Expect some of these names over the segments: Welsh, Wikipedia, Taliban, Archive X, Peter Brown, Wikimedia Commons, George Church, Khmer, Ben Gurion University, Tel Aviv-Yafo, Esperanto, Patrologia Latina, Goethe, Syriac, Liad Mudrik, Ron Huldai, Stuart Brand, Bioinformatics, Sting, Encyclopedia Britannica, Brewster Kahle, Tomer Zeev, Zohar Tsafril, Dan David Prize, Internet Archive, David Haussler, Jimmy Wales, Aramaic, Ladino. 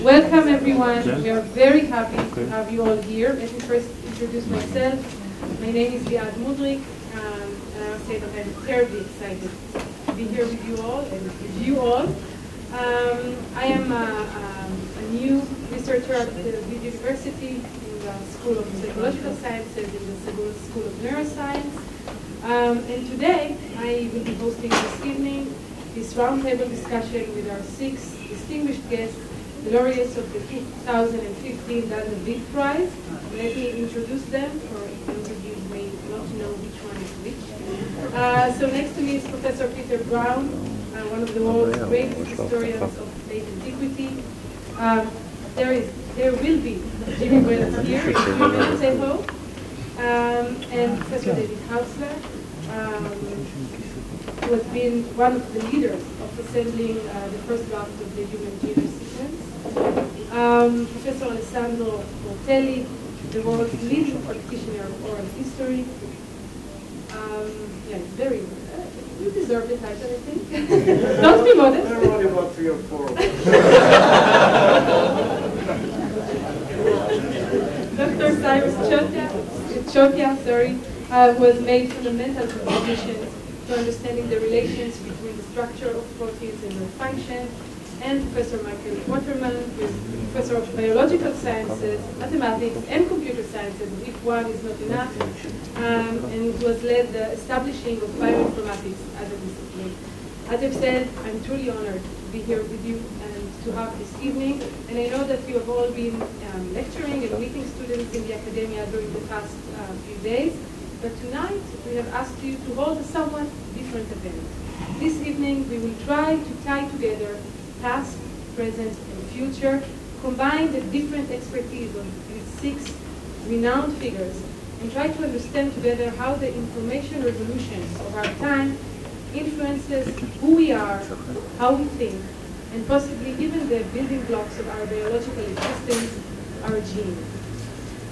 Welcome everyone. We are very happy to have you all here. Let me first introduce myself. My name is Liad Mudrik, and I would say that I'm terribly excited to be here with you all and with you all. I am a new researcher at Tel Aviv University in the School of Psychological Sciences and the School of Neuroscience. And today I will be hosting this evening this roundtable discussion with our 6 distinguished guests, the laureates of the 2015 Dan David Prize. Let me introduce them, for those of you may not know which one is which. So next to me is Professor Peter Brown, one of the world's greatest historians of late antiquity. There will be Jimmy Wales here in a few minutes, I hope. And Professor David Haussler, who has been one of the leaders of assembling the first draft of the human genome sequence. Professor Alessandro Portelli, the world's leading practitioner of oral history. You deserve the title, I think. Don't be modest. There are only about 3 or 4. Dr. Cyrus Chothia, who has made fundamental contributions to understanding the relations between the structure of proteins and their function, and Professor Michael Waterman, who is Professor of Biological Sciences, Mathematics, and Computer Sciences, if one is not enough, and who has led the establishing of bioinformatics as a discipline. As I've said, I'm truly honored to be here with you and to have this evening, and I know that you have all been lecturing and meeting students in the academia during the past few days, but tonight we have asked you to hold a somewhat different event. This evening we will try to tie together past, present, and future, combine the different expertise of these 6 renowned figures, and try to understand together how the information revolution of our time influences who we are, how we think, and possibly even the building blocks of our biological existence, our genes.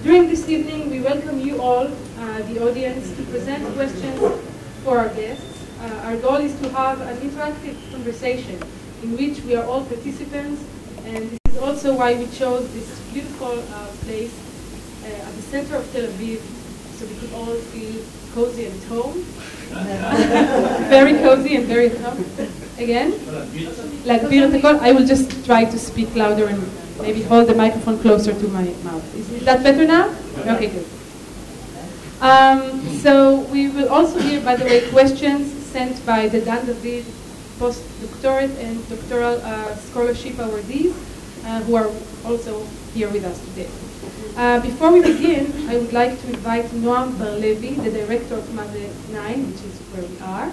During this evening, we welcome you all, the audience, to present questions for our guests. Our goal is to have an interactive conversation in which we are all participants, and this is also why we chose this beautiful place at the center of Tel Aviv, so we could all feel cozy and at home. Very cozy and very at home. Again? I will just try to speak louder and maybe hold the microphone closer to my mouth. Is that better now? Okay, good. So we will also hear, by the way, questions sent by the Dan David postdoctorate and doctoral scholarship awardees who are also here with us today. Before we begin, I would like to invite Noam Bar-Levi, the director of MAZE 9, which is where we are.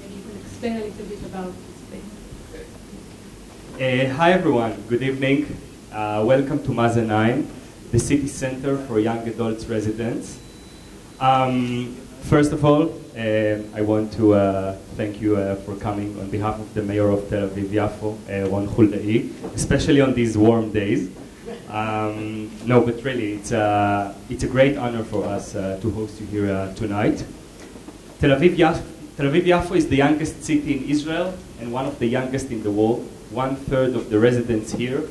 Maybe you can explain a little bit about this place. Hi everyone, good evening. Welcome to MAZE 9, the City Center for Young Adults Residents. First of all, I want to thank you for coming on behalf of the mayor of Tel Aviv-Yafo, Ron Huldai, especially on these warm days. No, but really, it's a great honor for us to host you here tonight. Tel Aviv-Yafo is the youngest city in Israel and one of the youngest in the world. 1/3 of the residents here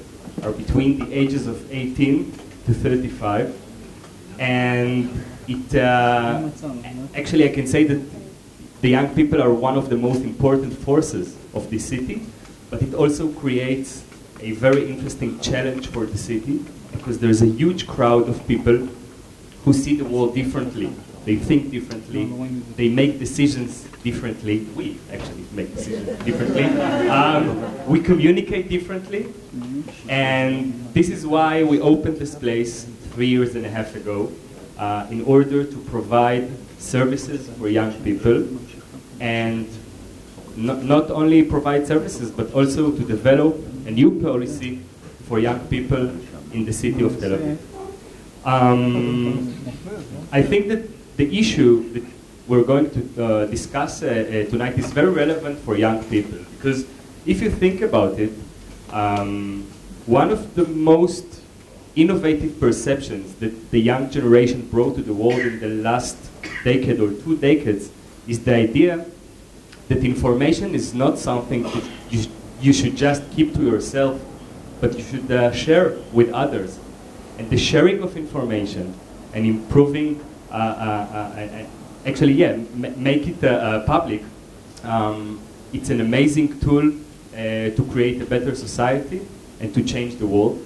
are between the ages of 18 to 35. And actually, I can say that the young people are one of the most important forces of the city, but it also creates a very interesting challenge for the city because there's a huge crowd of people who see the world differently. They think differently. They make decisions differently. We actually make decisions differently. We communicate differently. And this is why we opened this place 3.5 years ago. In order to provide services for young people and not only provide services but also to develop a new policy for young people in the city of Tel Aviv. I think that the issue that we're going to discuss tonight is very relevant for young people because if you think about it, one of the most innovative perceptions that the young generation brought to the world in the last decade or 2 decades is the idea that information is not something that you you should just keep to yourself, but you should share with others. And the sharing of information and improving, actually, yeah, make it public. It's an amazing tool to create a better society and to change the world.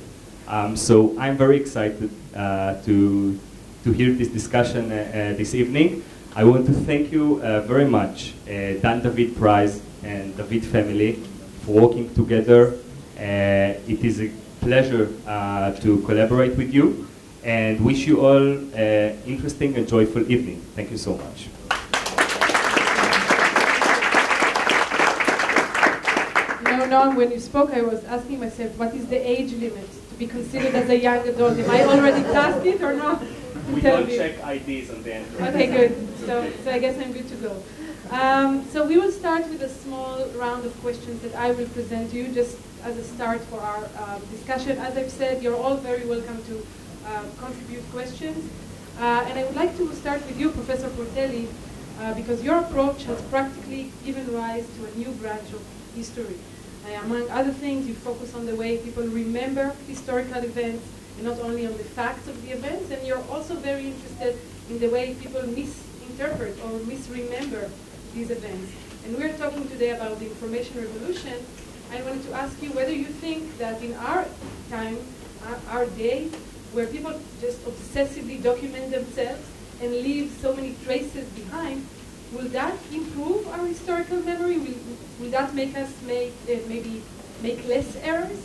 So I'm very excited to hear this discussion this evening. I want to thank you very much, Dan David Prize and David family, for working together. It is a pleasure to collaborate with you, and wish you all an interesting and joyful evening. Thank you so much. No, no, when you spoke, I was asking myself, what is the age limit to be considered as a young adult? Am I already past it or not? We don't check IDs on the end. Okay, good. So I guess I'm good to go. So we will start with a small round of questions that I will present to you just as a start for our discussion. As I've said, you're all very welcome to contribute questions. And I would like to start with you, Professor Portelli, because your approach has practically given rise to a new branch of history. Among other things, you focus on the way people remember historical events, and not only on the facts of the events, and you're also very interested in the way people misinterpret or misremember these events. And we're talking today about the information revolution. I wanted to ask you whether you think that in our time, our day, where people just obsessively document themselves and leave so many traces behind, will that improve our historical memory? Will that make us maybe make less errors?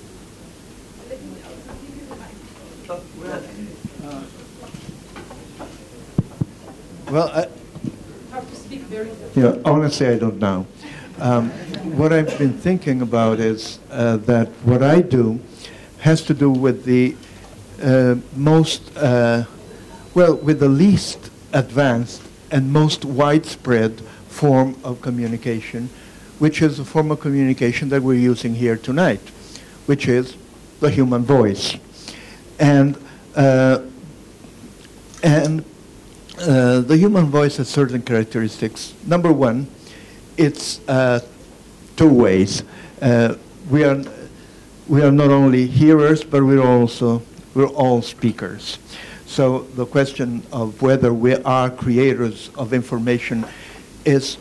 Let me also give you the mic. Well, I have to speak very well. Yeah, honestly, I don't know. What I've been thinking about is that what I do has to do with the with the least advanced and most widespread form of communication, which is the form of communication that we're using here tonight, which is the human voice. And the human voice has certain characteristics. Number one, it's two ways. We are not only hearers, but we're all speakers. So the question of whether we are creators of information is,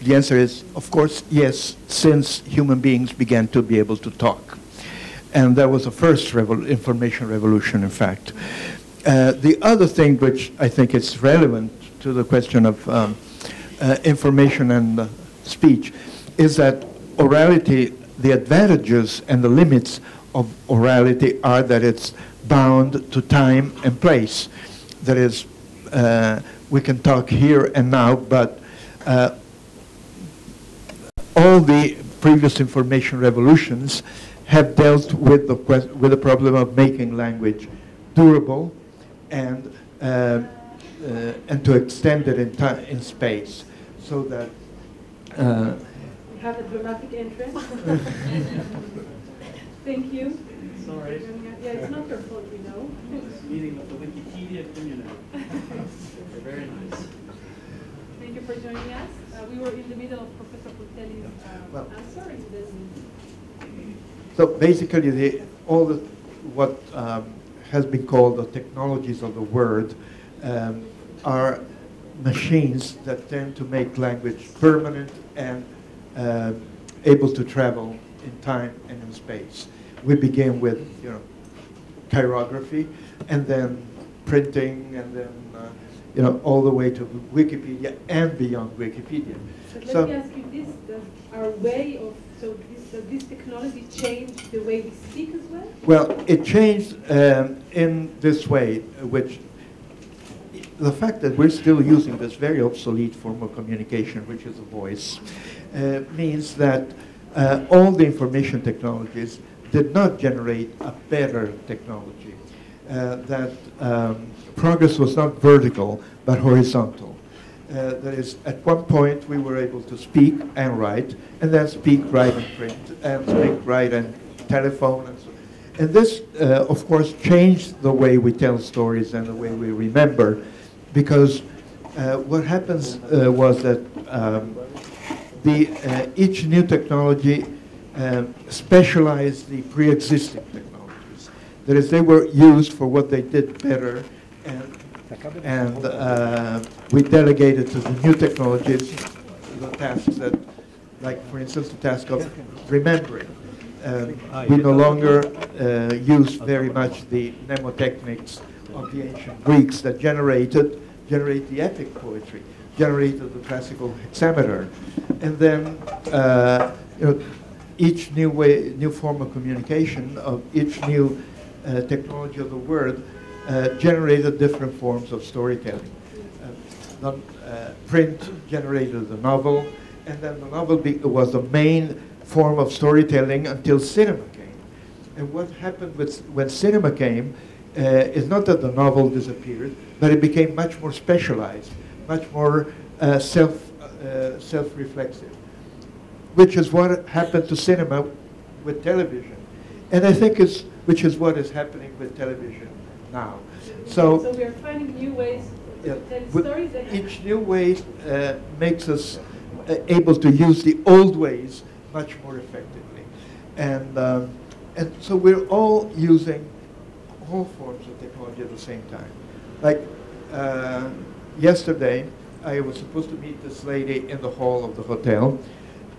the answer is, of course, yes, since human beings began to be able to talk. And that was the first information revolution, in fact. The other thing which I think is relevant to the question of information and speech is that orality, the advantages and the limits of orality are that it's bound to time and place. That is, we can talk here and now, but all the previous information revolutions have dealt with the problem of making language durable and to extend it in space, so that we have a dramatic entrance. Thank you. Sorry. Yeah, it's not your fault, we know. This meeting of the Wikipedia community. Very nice. Thank you for joining us. We were in the middle of Professor Portelli's answer. And then so basically, what has been called the technologies of the word are machines that tend to make language permanent and able to travel in time and in space. We begin with, chirography, and then printing, and then, all the way to Wikipedia and beyond Wikipedia. But let me ask you this: does our way of this technology change the way we speak as well? Well, it changed in this way, which the fact that we're still using this very obsolete form of communication, which is the voice, means that all the information technologies did not generate a better technology. That progress was not vertical, but horizontal. That is, at one point, we were able to speak and write, and then speak, write, and print, and speak, write, and telephone, and so on. And this, of course, changed the way we tell stories and the way we remember, because what happens was that each new technology specialize the pre-existing technologies. That is, they were used for what they did better, and we delegated to the new technologies the tasks that, like, for instance, the task of remembering. We no longer use very much the mnemotechnics of the ancient Greeks that generate the epic poetry, generated the classical hexameter, and then each new way, new form of communication, of each new technology of the word generated different forms of storytelling. Print generated the novel, and then the novel was the main form of storytelling until cinema came. And what happened when cinema came is not that the novel disappeared, but it became much more specialized, much more self-reflexive, which is what happened to cinema with television. And I think which is what is happening with television now. So we are finding new ways to tell stories. Each new way makes us able to use the old ways much more effectively. And so we're all using all forms of technology at the same time. Like yesterday, I was supposed to meet this lady in the hall of the hotel,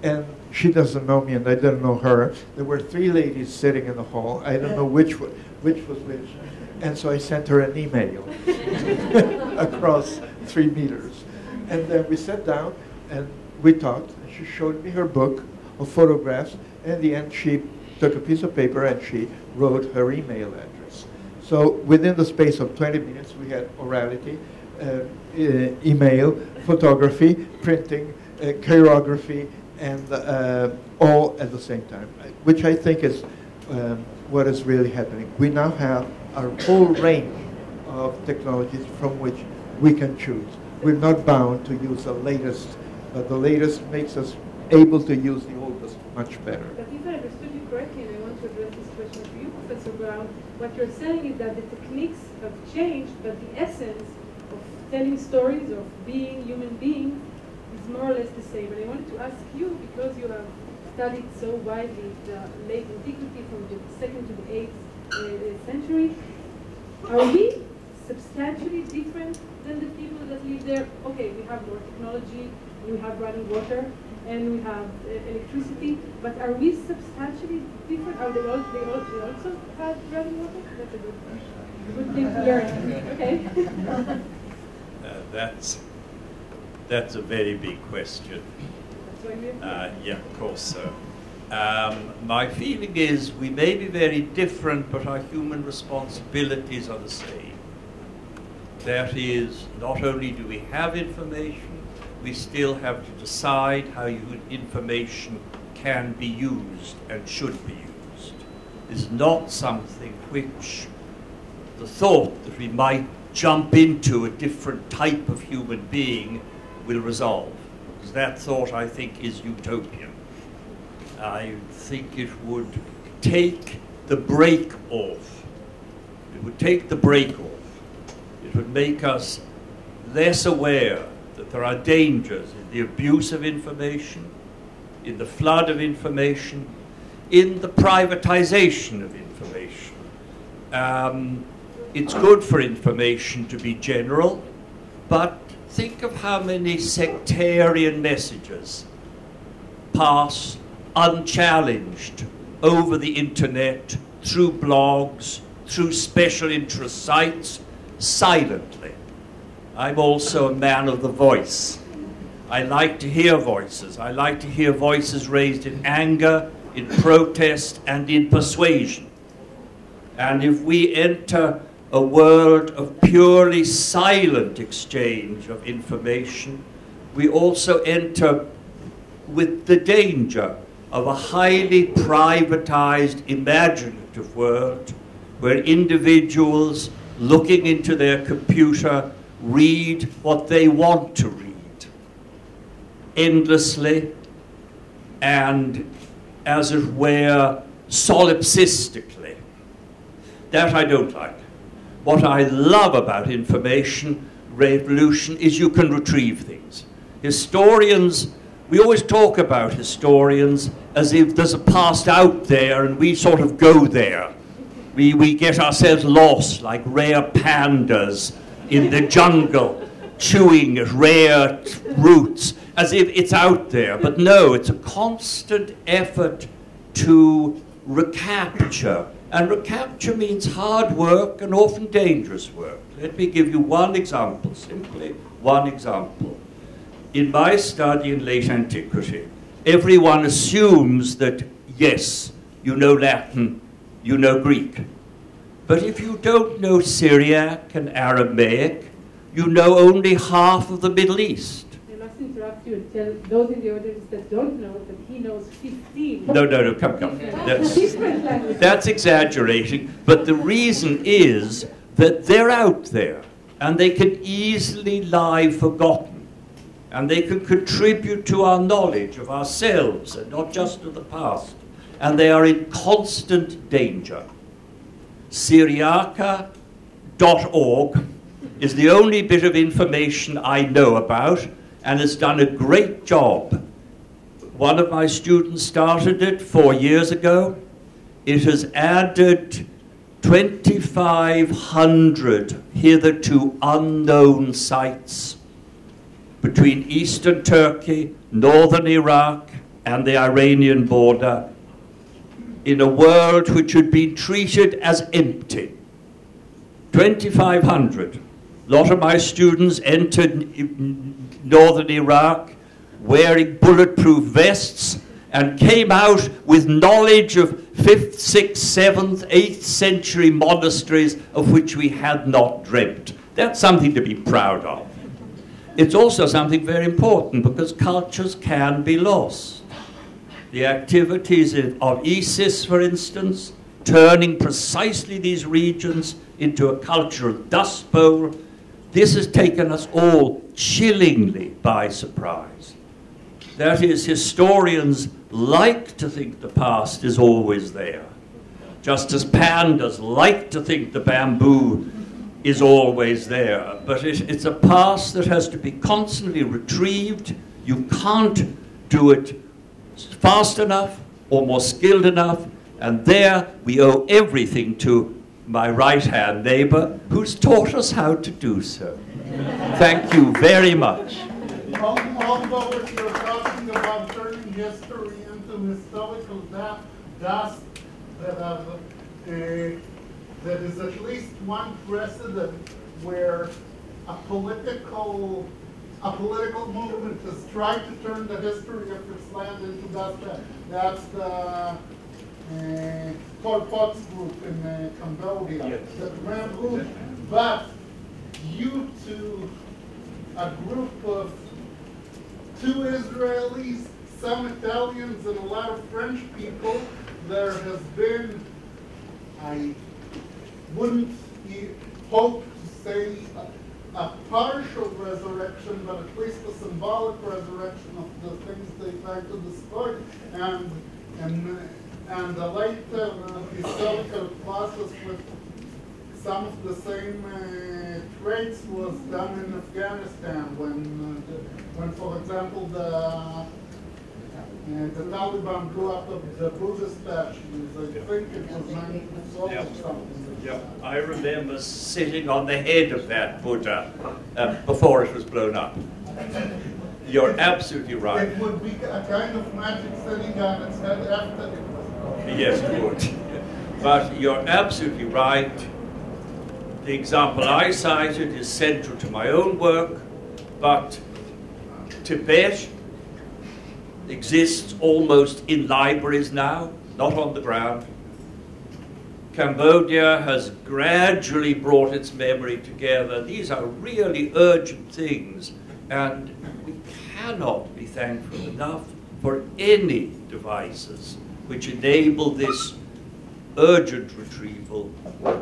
and she doesn't know me and I didn't know her. There were three ladies sitting in the hall. I don't know which was which. And so I sent her an email across 3 meters. And then we sat down and we talked. She showed me her book of photographs, and in the end she took a piece of paper and she wrote her email address. So within the space of 20 minutes we had orality, email, photography, printing, chirography, and all at the same time, which I think is what is really happening. We now have our whole range of technologies from which we can choose. We're not bound to use the latest, but the latest makes us able to use the oldest much better. But if I understood you correctly, and I want to address this question to you, Professor Brown, what you're saying is that the techniques have changed, but the essence of telling stories, of being human beings, is more or less the same. And I wanted to ask you, because you have studied so widely the late antiquity from the 2nd to the 8th century, are we substantially different than the people that live there? Okay, we have more technology, we have running water, and we have electricity, but are we substantially different? Are they also have running water? That's a good thing to learn. Okay. That's a very big question. Yeah, of course. So, my feeling is we may be very different, but our human responsibilities are the same. That is, not only do we have information, we still have to decide how information can be used and should be used. It's not something which the thought that we might jump into a different type of human being will resolve. Because that thought, I think, is utopian. I think it would take the break off. It would take the break off. It would make us less aware that there are dangers in the abuse of information, in the flood of information, in the privatization of information. It's good for information to be general, but think of how many sectarian messages pass unchallenged over the internet, through blogs, through special interest sites, silently. I'm also a man of the voice. I like to hear voices. I like to hear voices raised in anger, in protest, and in persuasion. And if we enter a world of purely silent exchange of information, we also enter with the danger of a highly privatized, imaginative world where individuals looking into their computer read what they want to read endlessly and, as it were, solipsistically. That I don't like. What I love about information revolution is you can retrieve things. Historians, We always talk about historians as if there's a past out there and we sort of go there. We get ourselves lost like rare pandas in the jungle, chewing at rare roots, as if it's out there. But no, it's a constant effort to recapture. And recapture means hard work and often dangerous work. Let me give you one example, simply one example. In my study in late antiquity, everyone assumes that, yes, you know Latin, you know Greek. But if you don't know Syriac and Aramaic, you know only half of the Middle East. I must interrupt you and tell those in the audience that don't know that he knows 15. No, come. That's exaggerating. But the reason is that they're out there, and they can easily lie forgotten. And they can contribute to our knowledge of ourselves, and not just of the past. And they are in constant danger. Syriaca.org is the only bit of information I know about, and has done a great job. One of my students started it 4 years ago. It has added 2,500 hitherto unknown sites between eastern Turkey, northern Iraq, and the Iranian border, in a world which had been treated as empty. 2,500. A lot of my students entered northern Iraq wearing bulletproof vests and came out with knowledge of 5th, 6th, 7th, 8th century monasteries of which we had not dreamt. That's something to be proud of. It's also something very important because cultures can be lost. The activities of ISIS, for instance, turning precisely these regions into a cultural dust bowl. This has taken us all chillingly by surprise. That is, historians like to think the past is always there, just as pandas like to think the bamboo is always there. But it's a past that has to be constantly retrieved. You can't do it fast enough or more skilled enough. And there we owe everything to my right-hand neighbor, who's taught us how to do so. Thank you very much. Although if you're talking about turning history into historical dust that is at least one precedent where a political movement has tried to turn the history of this land into dust. That's the Pol Pot's group in Cambodia, yes. The Khmer group, but due to a group of two Israelis, some Italians, and a lot of French people, there has been, I wouldn't hope to say a partial resurrection, but at least a symbolic resurrection of the things they tried to destroy, and the later historical process with some of the same traits was done in Afghanistan when, for example, the Taliban blew up the Buddha statues. I think it was 1912 or something. Yeah, I remember sitting on the head of that Buddha before it was blown up. You're absolutely right. It would be a kind of magic sitting on its head after it. Yes, it would. But you're absolutely right. The example I cited is central to my own work, but Tibet exists almost in libraries now, not on the ground. Cambodia has gradually brought its memory together. These are really urgent things, and we cannot be thankful enough for any devices which enable this urgent retrieval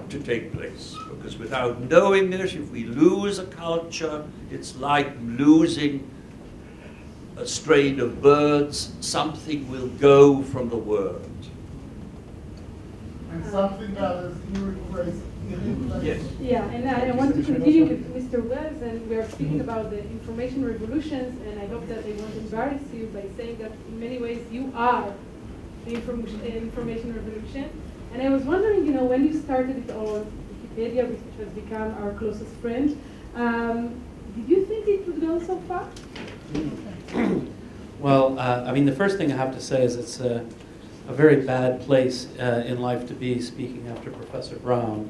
to take place. Because without knowing it, if we lose a culture, it's like losing a strain of birds. Something will go from the world. And something that is irreplaceable. Yes. Yeah, and I want to continue with Mr. Wales, and we are speaking about the information revolutions, and I hope that I won't embarrass you by saying that in many ways you are the information revolution. And I was wondering, you know, when you started it all, Wikipedia, which has become our closest friend, did you think it would go so far? Well, I mean, the first thing I have to say is it's a very bad place in life to be speaking after Professor Brown,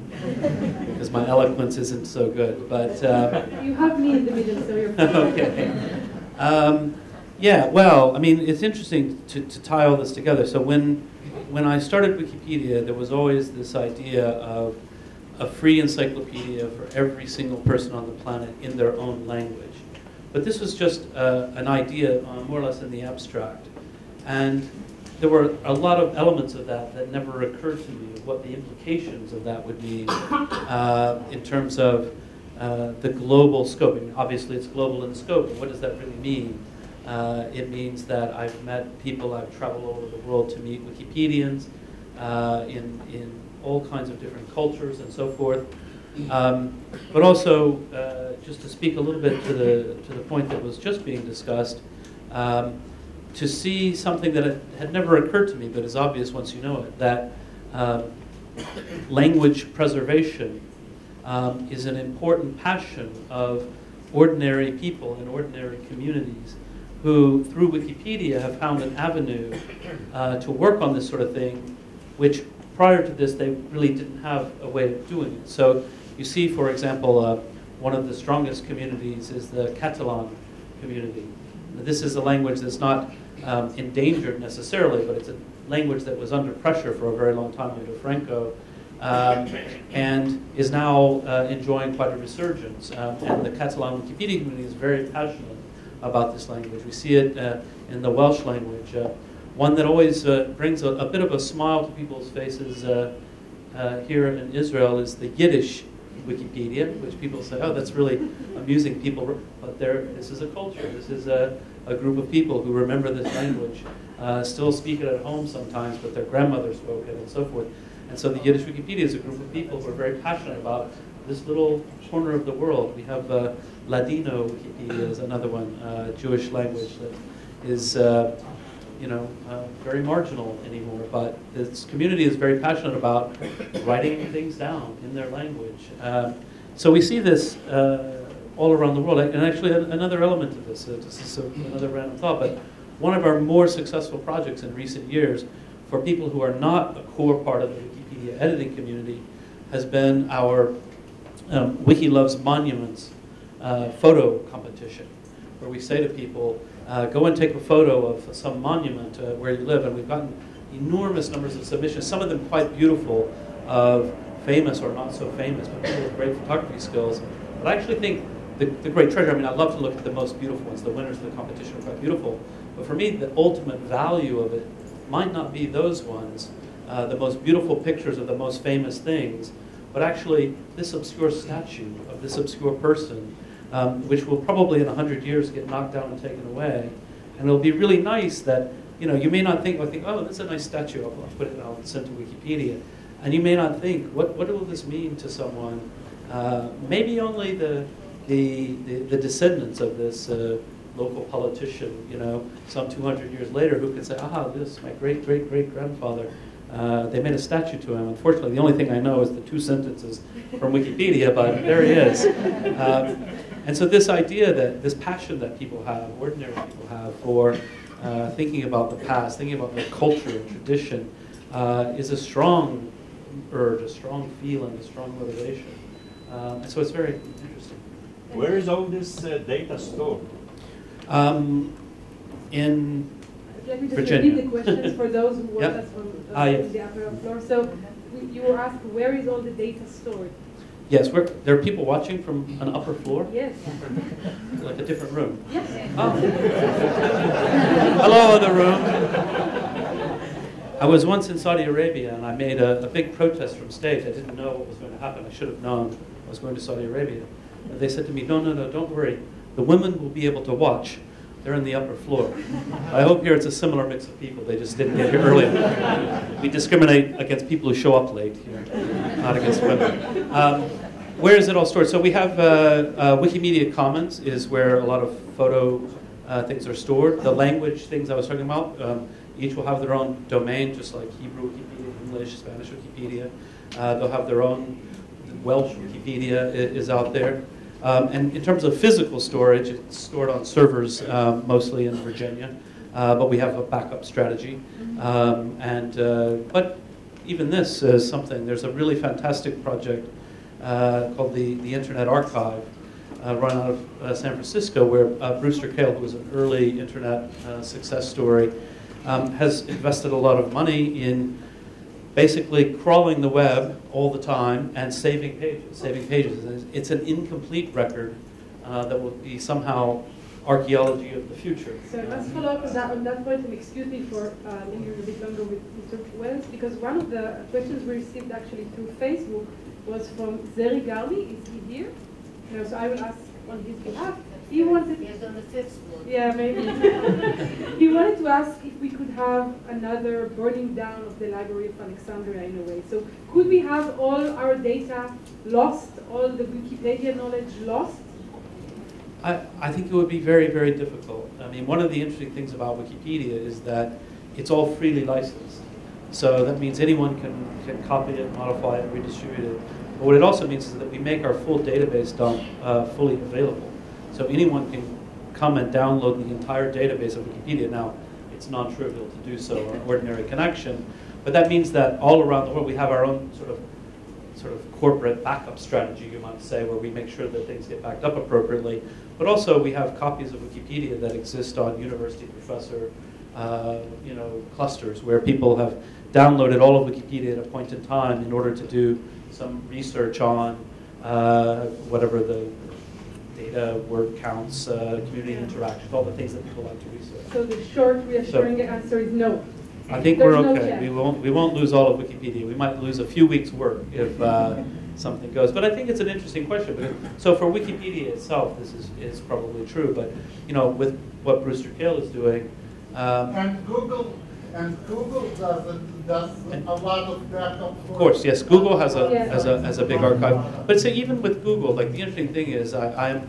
because my eloquence isn't so good. But you have me in the middle, so you're fine. Okay. Yeah. Well, I mean, it's interesting to tie all this together. So when I started Wikipedia, there was always this idea of a free encyclopedia for every single person on the planet in their own language. But this was just an idea, more or less in the abstract. And there were a lot of elements of that that never occurred to me, what the implications of that would be in terms of the global scope. I mean, obviously, it's global in scope. What does that really mean? It means that I've met people, I've traveled all over the world to meet Wikipedians in all kinds of different cultures and so forth. But also, just to speak a little bit to the point that was just being discussed, to see something that had never occurred to me, but is obvious once you know it, that language preservation is an important passion of ordinary people in ordinary communities who, through Wikipedia, have found an avenue to work on this sort of thing, which prior to this, they really didn't have a way of doing it. So you see, for example, one of the strongest communities is the Catalan community. This is a language that's not endangered necessarily, but it's a language that was under pressure for a very long time under Franco, and is now enjoying quite a resurgence. And the Catalan Wikipedia community is very passionate about this language. We see it in the Welsh language. One that always brings a bit of a smile to people's faces here in Israel is the Yiddish Wikipedia, which people say, oh, that's really amusing people. But this is a culture. This is a group of people who remember this language, still speak it at home sometimes, but their grandmother spoke it and so forth. And so the Yiddish Wikipedia is a group of people who are very passionate about this little corner of the world. We have Ladino Wikipedia is another one, Jewish language that is... very marginal anymore, but this community is very passionate about writing things down in their language. So we see this all around the world. And actually, another element of this, this is another random thought, but one of our more successful projects in recent years for people who are not a core part of the Wikipedia editing community has been our Wiki Loves Monuments photo competition, where we say to people, go and take a photo of some monument where you live, and we've gotten enormous numbers of submissions, some of them quite beautiful, of famous or not so famous, but people with great photography skills. But I actually think the great treasure, I mean, I'd love to look at the most beautiful ones, the winners of the competition are quite beautiful, but for me, the ultimate value of it might not be those ones, the most beautiful pictures of the most famous things, but actually this obscure statue of this obscure person, which will probably in 100 years get knocked down and taken away. And it'll be really nice that, you know, you may not think, oh, that's a nice statue, I'll put it out and send to Wikipedia. And you may not think, what will this mean to someone? Maybe only the descendants of this local politician, you know, some 200 years later who can say, this, my great-great-great-grandfather, they made a statue to him. Unfortunately, the only thing I know is the two sentences from Wikipedia, but there he is. And so this idea that, this passion that people have, ordinary people have, for thinking about the past, thinking about their culture and tradition, is a strong urge, a strong feeling, a strong motivation. And so it's very interesting. Where is all this data stored? In Virginia. Let me just repeat the questions for those who watch us from the upper floor. So you were asked, where is all the data stored? Yes, there are people watching from an upper floor? Yes. Like a different room? Yes. Oh. Hello, other room. I was once in Saudi Arabia, and I made a big protest from stage. I didn't know what was going to happen. I should have known I was going to Saudi Arabia. And they said to me, no, don't worry. The women will be able to watch. They're in the upper floor. I hope here it's a similar mix of people. They just didn't get here earlier. We discriminate against people who show up late here, not against women. Where is it all stored? So we have Wikimedia Commons is where a lot of photo things are stored. The language things I was talking about, each will have their own domain, just like Hebrew Wikipedia, English, Spanish Wikipedia. They'll have their own. Welsh Wikipedia is out there. And in terms of physical storage, it's stored on servers mostly in Virginia, but we have a backup strategy. But even this is something. There's a really fantastic project called the Internet Archive run out of San Francisco, where Brewster Kahle, who was an early Internet success story, has invested a lot of money in basically crawling the web all the time and saving pages, It's an incomplete record that will be somehow archaeology of the future. So I must follow up on that point, and excuse me for lingering a bit longer with Mr. Wales, because one of the questions we received actually through Facebook was from Zeri Garbi. Is he here? No, so I will ask on his behalf. He wanted. He's on the fifth floor. Yeah, maybe. He wanted to ask if we could have another burning down of the Library of Alexandria in a way. So could we have all our data lost, all the Wikipedia knowledge lost? I think it would be very, very difficult. I mean, one of the interesting things about Wikipedia is that it's all freely licensed. So that means anyone can copy it, modify it, redistribute it. But what it also means is that we make our full database dump fully available. So anyone can come and download the entire database of Wikipedia. Now, it's non-trivial to do so on an ordinary connection, but that means that all around the world we have our own sort of corporate backup strategy, you might say, where we make sure that things get backed up appropriately. But also we have copies of Wikipedia that exist on university professor clusters, where people have downloaded all of Wikipedia at a point in time in order to do some research on whatever the word counts, community interactions, all the things that people like to research. So the short reassuring answer is no. I think there's we're okay. No, we won't lose all of Wikipedia. We might lose a few weeks' work if something goes. But I think it's an interesting question. Because, so for Wikipedia itself, this is probably true. But with what Brewster Kahle is doing, and Google. And Google does a lot of backup. Of course, yes. Google has a big archive. But so even with Google, like the interesting thing is, I'm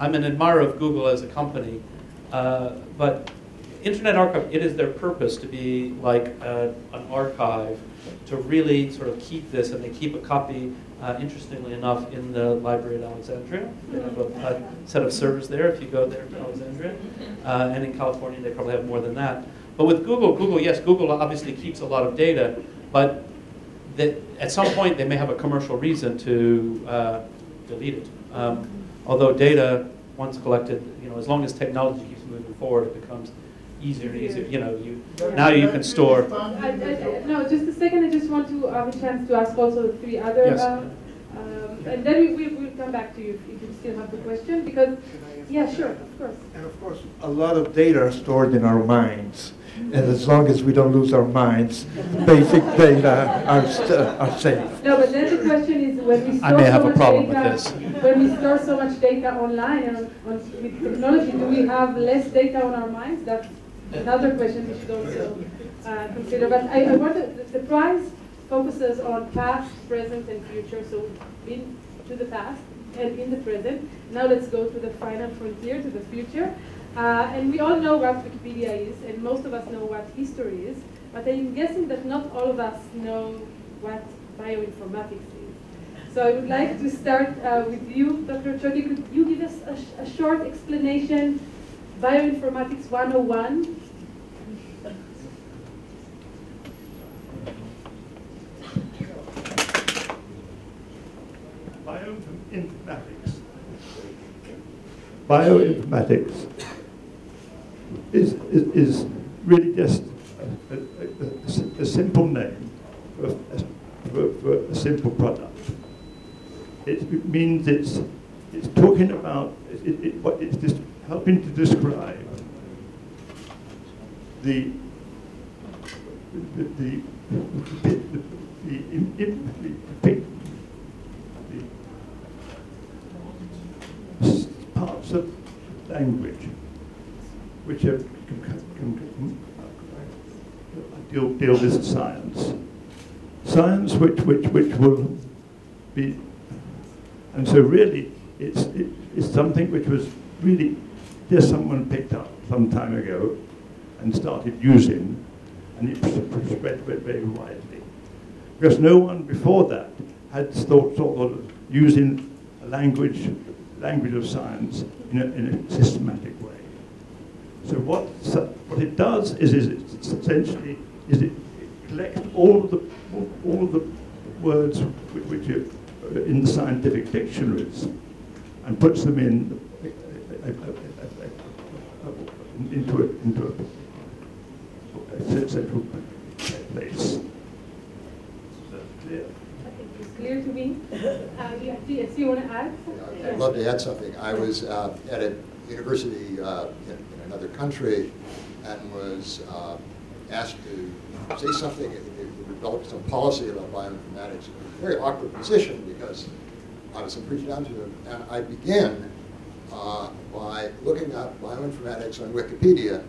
an admirer of Google as a company, but Internet Archive, it is their purpose to be like an archive, to really sort of keep this, and they keep a copy. Interestingly enough, in the Library at Alexandria, they have a set of servers there. If you go there to Alexandria, and in California, they probably have more than that. But with Google, yes, Google obviously keeps a lot of data, but at some point they may have a commercial reason to delete it. Although data, once collected, as long as technology keeps moving forward, it becomes easier and easier. Now you can store. No, just a second. I just want to have a chance to ask also the three other. Yes. And then we'll come back to you if you still have the question. Because, yeah, sure, of course. And of course, a lot of data are stored in our minds. And as long as we don't lose our minds, basic data are safe. No, but then the question is, when we store so much data online and with technology, do we have less data on our minds? That's another question we should also consider. But I wonder, the prize focuses on past, present, and future. So into the past and in the present. Now let's go to the final frontier, to the future. And we all know what Wikipedia is, and most of us know what history is, but I'm guessing that not all of us know what bioinformatics is. So I would like to start with you, Dr. Chothia. Could you give us a short explanation, Bioinformatics 101? Bioinformatics is really just a simple name for a simple product. It means it's talking about, it's just helping to describe the parts of language which have deal with science. Science which will be, and so really it's something which was really just someone picked up some time ago and started using, and it spread very widely. Because no one before that had thought of using a language of science in a systematic way. So what it does is it's essentially it collects all the words which are in the scientific dictionaries and puts them in into a central place. Clear to me. Yes, you want to add? Yeah, I'd love to add something. I was at a university in another country and was asked to say something. It developed some policy about bioinformatics. It was a very awkward position because I was preaching down to them. And I began by looking up bioinformatics on Wikipedia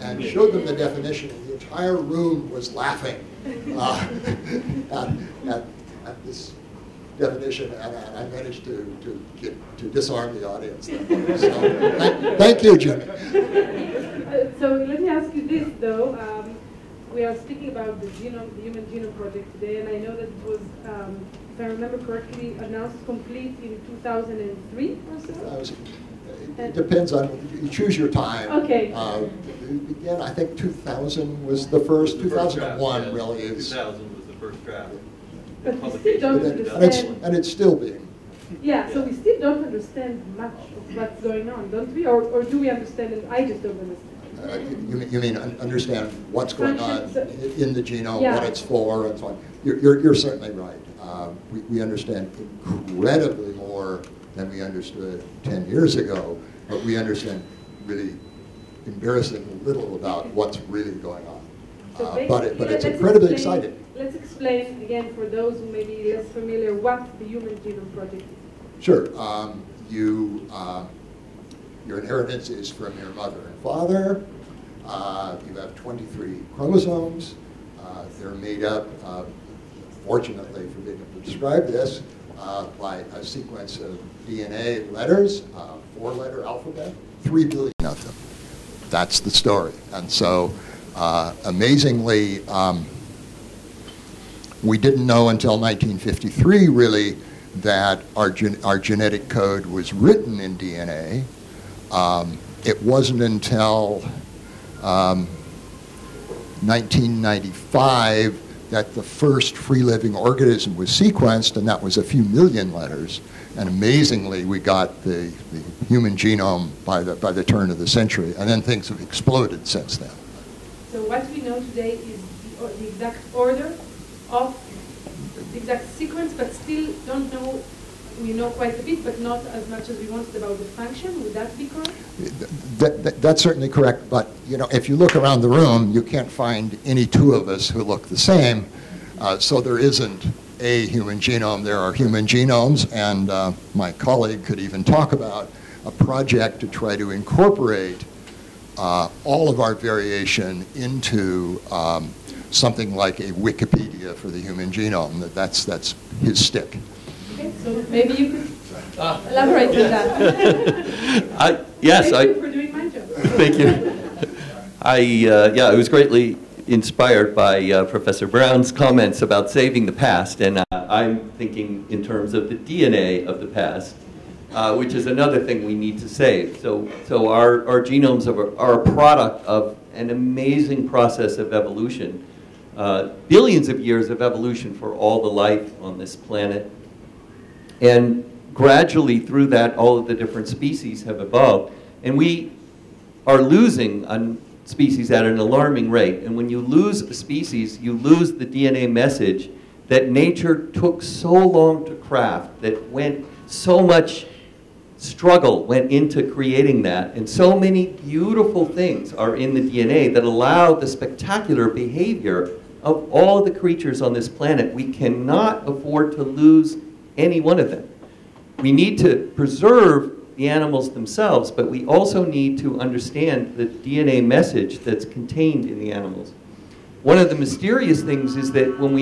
and showed them the definition. And the entire room was laughing at this definition, and I managed to disarm the audience. So, thank you, Jimmy. So let me ask you this, though. We are speaking about the Human Genome Project today, and I know that it was, if I remember correctly, announced complete in 2003 or so? It depends on, you choose your time. Okay. Again, I think 2000 was the first, 2001 draft, really is. 2000 was the first draft. But we still don't understand. And it's still being. Yeah, so we still don't understand much of what's going on, don't we? Or do we understand it? I just don't understand. You mean understand what's going on in the genome, yeah, what it's for, and so on. You're certainly right. We understand incredibly more than we understood 10 years ago, but we understand really embarrassingly little about what's really going on. But it's incredibly exciting. Let's explain again for those who may be less familiar what the Human Genome Project is. Sure. Your inheritance is from your mother and father. You have 23 chromosomes. They're made up, fortunately for being able to describe this, by a sequence of DNA letters, four-letter alphabet, 3 billion of them. That's the story. And so, amazingly, we didn't know until 1953, really, that our genetic code was written in DNA. It wasn't until 1995 that the first free-living organism was sequenced, and that was a few million letters. And amazingly, we got the human genome by the turn of the century, and then things have exploded since then. So what we know today is the exact order of the exact sequence, but still don't know, we know quite a bit, but not as much as we wanted about the function. Would that be correct? That's certainly correct, but you know, if you look around the room, you can't find any two of us who look the same, so there isn't a human genome. There are human genomes, and my colleague could even talk about a project to try to incorporate all of our variation into something like a Wikipedia for the human genome. That's his stick. Okay, so maybe you could elaborate on that. Thank you for doing my job. Thank you. I was greatly inspired by Professor Brown's comments about saving the past, and I'm thinking in terms of the DNA of the past, which is another thing we need to save. So our genomes are a product of an amazing process of evolution, billions of years of evolution for all the life on this planet. And gradually through that, all of the different species have evolved. And we are losing species at an alarming rate. And when you lose a species, you lose the DNA message that nature took so long to craft, that so much struggle went into creating that, and so many beautiful things are in the DNA that allow the spectacular behavior of all the creatures on this planet. We cannot afford to lose any one of them. We need to preserve the animals themselves, but we also need to understand the DNA message that's contained in the animals. One of the mysterious things is that when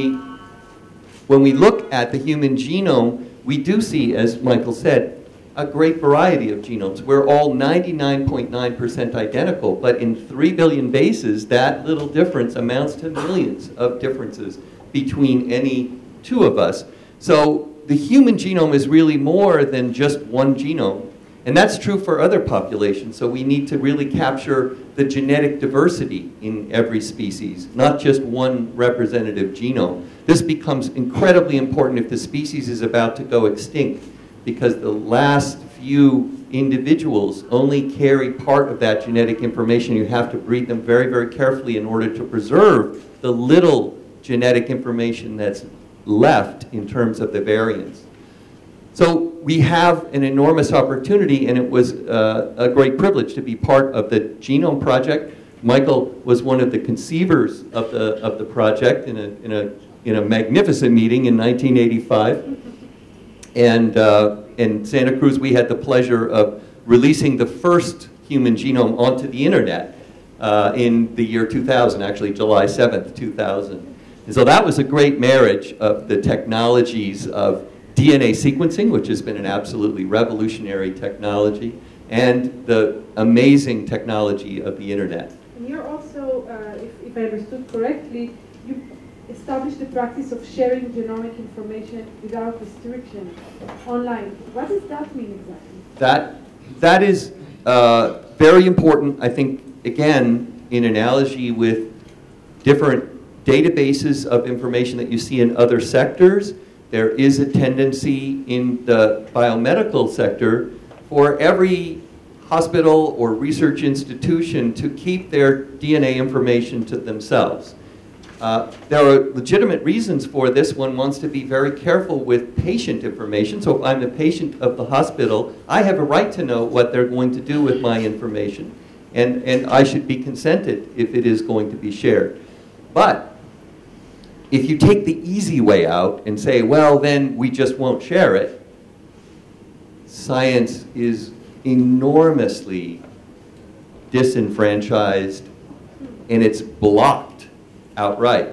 we look at the human genome, we do see, as Michael said, a great variety of genomes. We're all 99.9% identical, but in 3 billion bases, that little difference amounts to millions of differences between any two of us. So the human genome is really more than just one genome, and that's true for other populations, so we need to really capture the genetic diversity in every species, not just one representative genome. This becomes incredibly important if the species is about to go extinct, because the last few individuals only carry part of that genetic information. You have to breed them very, very carefully in order to preserve the little genetic information that's left in terms of the variants. So we have an enormous opportunity, and it was a great privilege to be part of the Genome Project. Michael was one of the conceivers of the project in a magnificent meeting in 1985. And in Santa Cruz, we had the pleasure of releasing the first human genome onto the internet in the year 2000, actually July 7th, 2000. And so that was a great marriage of the technologies of DNA sequencing, which has been an absolutely revolutionary technology, and the amazing technology of the internet. And you're also, if I understood correctly, you established the practice of sharing genomic information without restriction online. What does that mean exactly? That is very important, I think, again, in analogy with different databases of information that you see in other sectors. There is a tendency in the biomedical sector for every hospital or research institution to keep their DNA information to themselves. There are legitimate reasons for this. One wants to be very careful with patient information. So if I'm the patient of the hospital, I have a right to know what they're going to do with my information. And I should be consented if it is going to be shared. But if you take the easy way out and say, well, then we just won't share it, science is enormously disenfranchised and it's blocked outright.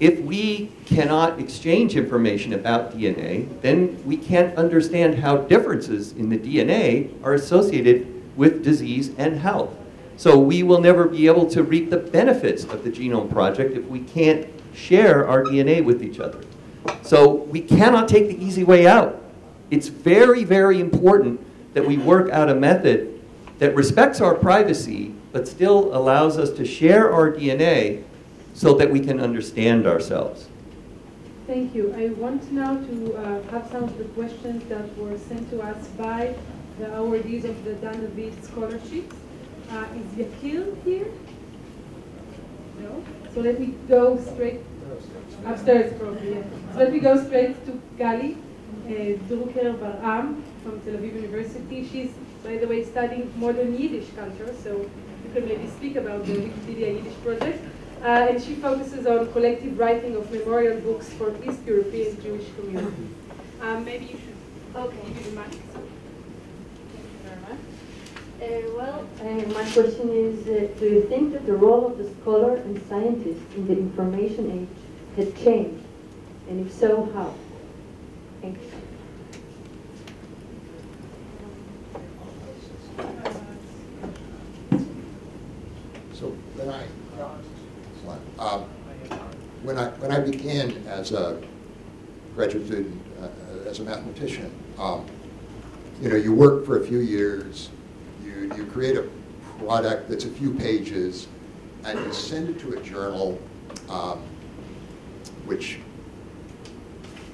If we cannot exchange information about DNA, then we can't understand how differences in the DNA are associated with disease and health. So we will never be able to reap the benefits of the Genome Project if we can't share our DNA with each other. So we cannot take the easy way out. It's very, very important that we work out a method that respects our privacy but still allows us to share our DNA so that we can understand ourselves. Thank you. I want now to have some of the questions that were sent to us by the awardees of the Dan David scholarships. Is Yakil here? No? So let me go straight upstairs, probably. Yeah. So let me go straight to Gali Drucker Baram from Tel Aviv University. She's, by the way, studying modern Yiddish culture, so you can maybe speak about the Wikipedia Yiddish project. And she focuses on collective writing of memorial books for East European Jewish community. Maybe you should give the mic. Thank you very much. My question is, do you think that the role of the scholar and scientist in the information age had changed? And if so, how? Thank you. So, then I... When I began as a graduate student, as a mathematician, you know, you work for a few years, you create a product that's a few pages, and you send it to a journal, which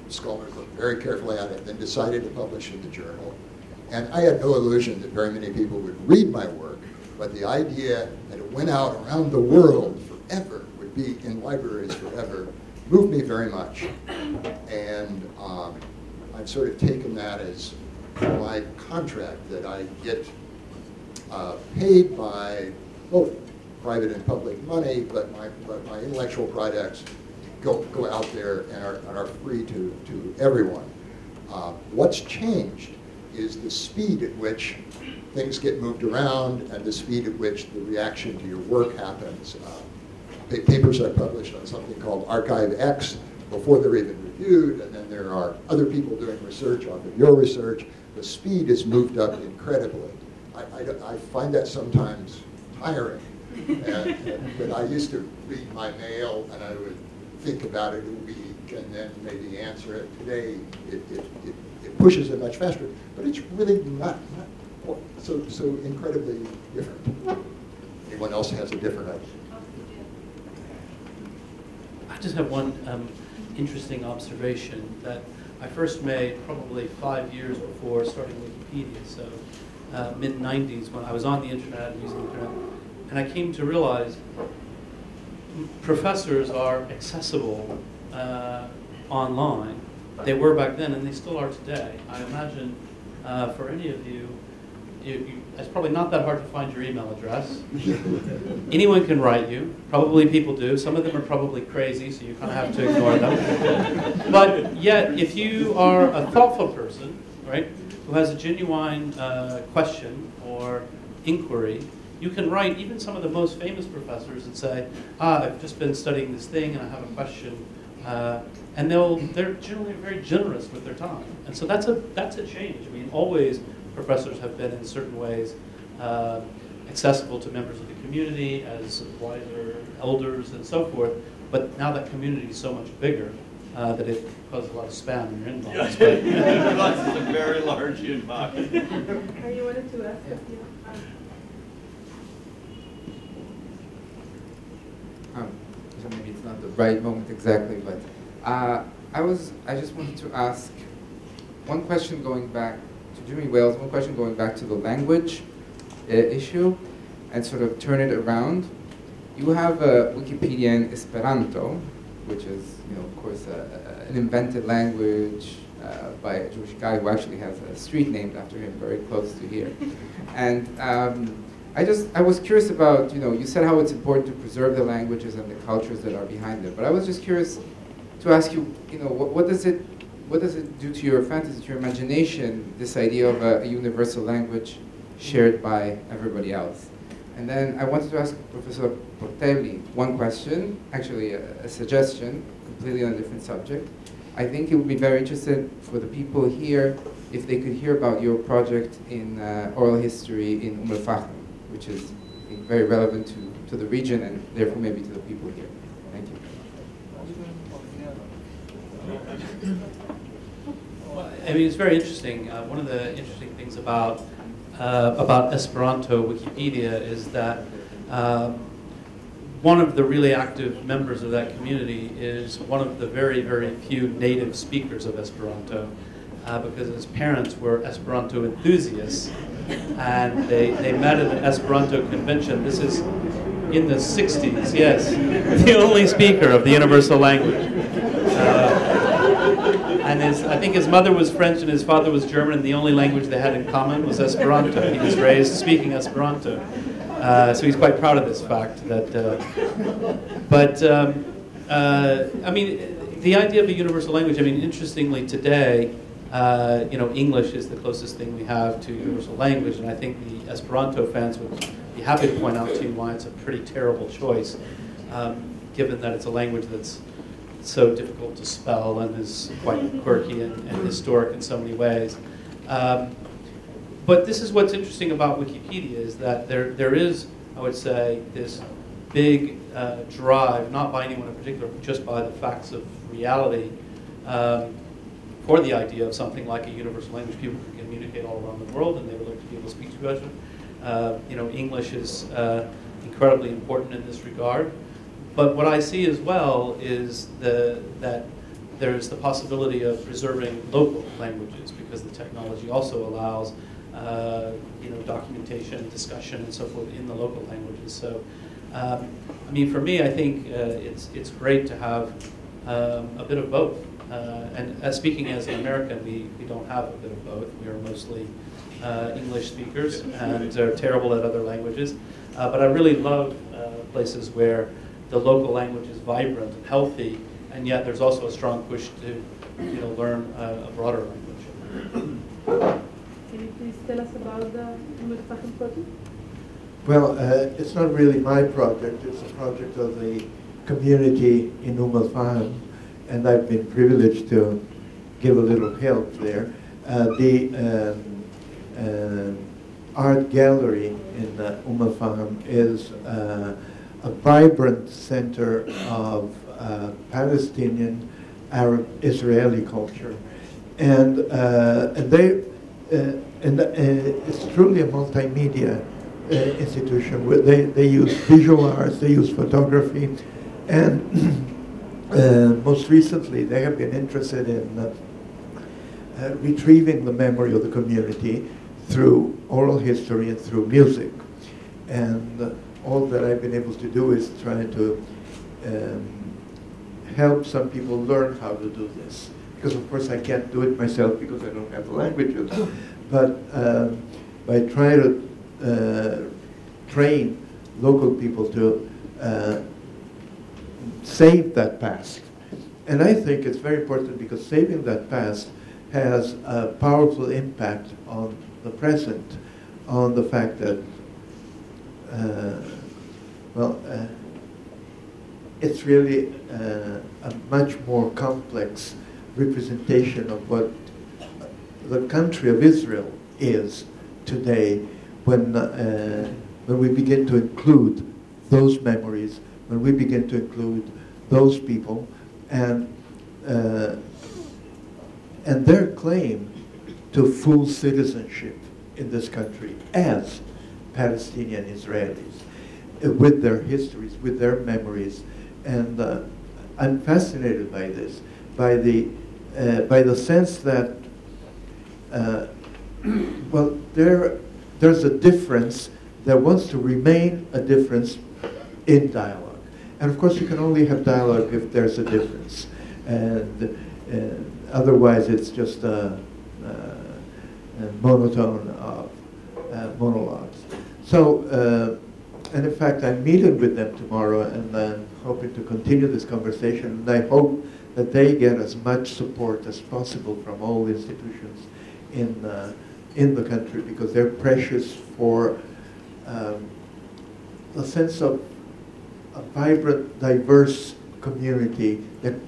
scholars looked very carefully at it, then decided to publish in the journal. And I had no illusion that very many people would read my work, but the idea that it went out around the world forever, would be in libraries forever, moved me very much. And I've sort of taken that as my contract that I get paid by both private and public money, but my intellectual products go out there and are free to everyone. What's changed is the speed at which things get moved around and the speed at which the reaction to your work happens. Papers are published on something called Archive X before they're even reviewed, and then there are other people doing research off of your research. The speed is moved up incredibly. I find that sometimes tiring. But I used to read my mail and I would think about it a week and then maybe answer it. Today it pushes it much faster, but it's really not so incredibly different. Anyone else has a different idea? I just have one interesting observation that I first made probably 5 years before starting Wikipedia, so mid-90s, when I was on the internet and using the internet. And I came to realize professors are accessible online. They were back then, and they still are today. I imagine for any of you, it's probably not that hard to find your email address. Anyone can write you. Probably people do. Some of them are probably crazy, so you kind of have to ignore them. But yet, if you are a thoughtful person, right, who has a genuine question or inquiry, you can write even some of the most famous professors and say, I've just been studying this thing and I have a question. And they're generally very generous with their time. And so that's a change. I mean, always professors have been in certain ways accessible to members of the community as wiser elders and so forth. But now that community is so much bigger that it causes a lot of spam in your inbox. This is a very large inbox. Are you wanted to ask? Yeah. So maybe it's not the right moment exactly, but I just wanted to ask one question going back to Jimmy Wales, one question going back to the language issue, and sort of turn it around. You have a Wikipedia in Esperanto, which is, you know, of course, an invented language by a Jewish guy who actually has a street named after him, very close to here, and. I was curious about, you know, you said how it's important to preserve the languages and the cultures that are behind them, but I was just curious to ask you, you know, what does it do to your fantasy, to your imagination, this idea of a universal language shared by everybody else? And then I wanted to ask Professor Portelli one question, actually a suggestion, completely on a different subject. I think it would be very interesting for the people here if they could hear about your project in oral history in Umm al-Fahm, which is very relevant to the region and therefore maybe to the people here. Thank you. Well, I mean, it's very interesting. One of the interesting things about Esperanto Wikipedia is that one of the really active members of that community is one of the very, very few native speakers of Esperanto, because his parents were Esperanto enthusiasts. And they met at an Esperanto convention. This is in the 60s, yes. The only speaker of the universal language. And I think his mother was French and his father was German, and the only language they had in common was Esperanto. He was raised speaking Esperanto. So he's quite proud of this fact. I mean, the idea of a universal language, I mean, interestingly today, you know, English is the closest thing we have to universal language, and I think the Esperanto fans would be happy to point out to you why it's a pretty terrible choice, given that it's a language that's so difficult to spell and is quite quirky and historic in so many ways. But this is what's interesting about Wikipedia, is that there is, I would say, this big drive, not by anyone in particular, but just by the facts of reality, or the idea of something like a universal language. People can communicate all around the world, and they would like to be able to speak to each other. You know, English is incredibly important in this regard. But what I see as well is that there's the possibility of preserving local languages, because the technology also allows, you know, documentation, discussion, and so forth in the local languages. So, I mean, for me, I think it's great to have a bit of both. And speaking as an American, we don't have a bit of both. We are mostly English speakers and are terrible at other languages. But I really love places where the local language is vibrant and healthy, and yet there's also a strong push to, you know, learn a broader language. Can you please tell us about the Umm al-Fahm project? Well, it's not really my project. It's a project of the community in Umm al-Fahm, and I've been privileged to give a little help there. Art gallery in al-Fahm is a vibrant center of Palestinian, Arab, Israeli culture, and they it's truly a multimedia institution where they use visual arts, they use photography, and most recently they have been interested in retrieving the memory of the community through oral history and through music. And all that I've been able to do is try to help some people learn how to do this. Because of course I can't do it myself because I don't have the languages. But by trying to train local people to save that past. And I think it's very important because saving that past has a powerful impact on the present, on the fact that, it's really a much more complex representation of what the country of Israel is today when we begin to include those memories, when we begin to include those people, and their claim to full citizenship in this country as Palestinian Israelis, with their histories, with their memories. And I'm fascinated by this, by the sense that, there's a difference that wants to remain a difference in dialogue. And of course, you can only have dialogue if there's a difference. And otherwise, it's just a monotone of monologues. So, and in fact, I'm meeting with them tomorrow, and I'm hoping to continue this conversation. And I hope that they get as much support as possible from all the institutions in the country, because they're precious for a sense of a vibrant, diverse community that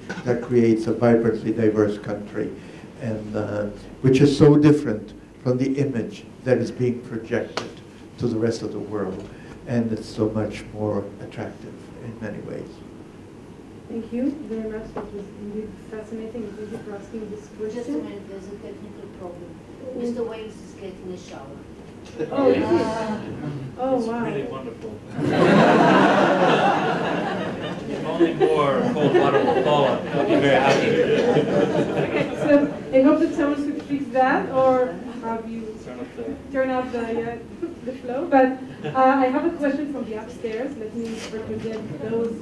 creates a vibrantly diverse country, and which is so different from the image that is being projected to the rest of the world, and it's so much more attractive in many ways. Thank you very much. That was indeed fascinating. Thank you for asking this question. Just a minute, there's a technical problem. Mr. Wales is getting a shower. Oh, yes. Oh, it's wow. It's really wonderful. If only more cold water will fall on, I'll be very happy. Okay, so I hope that someone could fix that, or have you turn up the flow. But I have a question from the upstairs. Let me represent those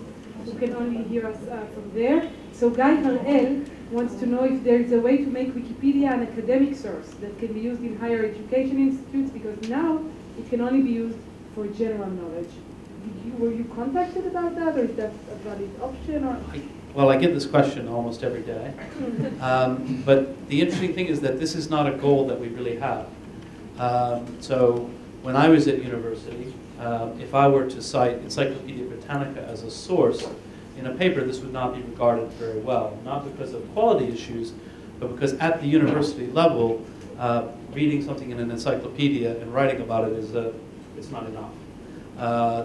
who can only hear us from there. So Guy Harel wants to know if there is a way to make Wikipedia an academic source that can be used in higher education institutes, because now it can only be used for general knowledge. Were you contacted about that, or is that a valid option? Or? Well, I get this question almost every day. But the interesting thing is that this is not a goal that we really have. So when I was at university, if I were to cite Encyclopedia Britannica as a source in a paper, this would not be regarded very well, not because of quality issues, but because at the university level, reading something in an encyclopedia and writing about it it's not enough.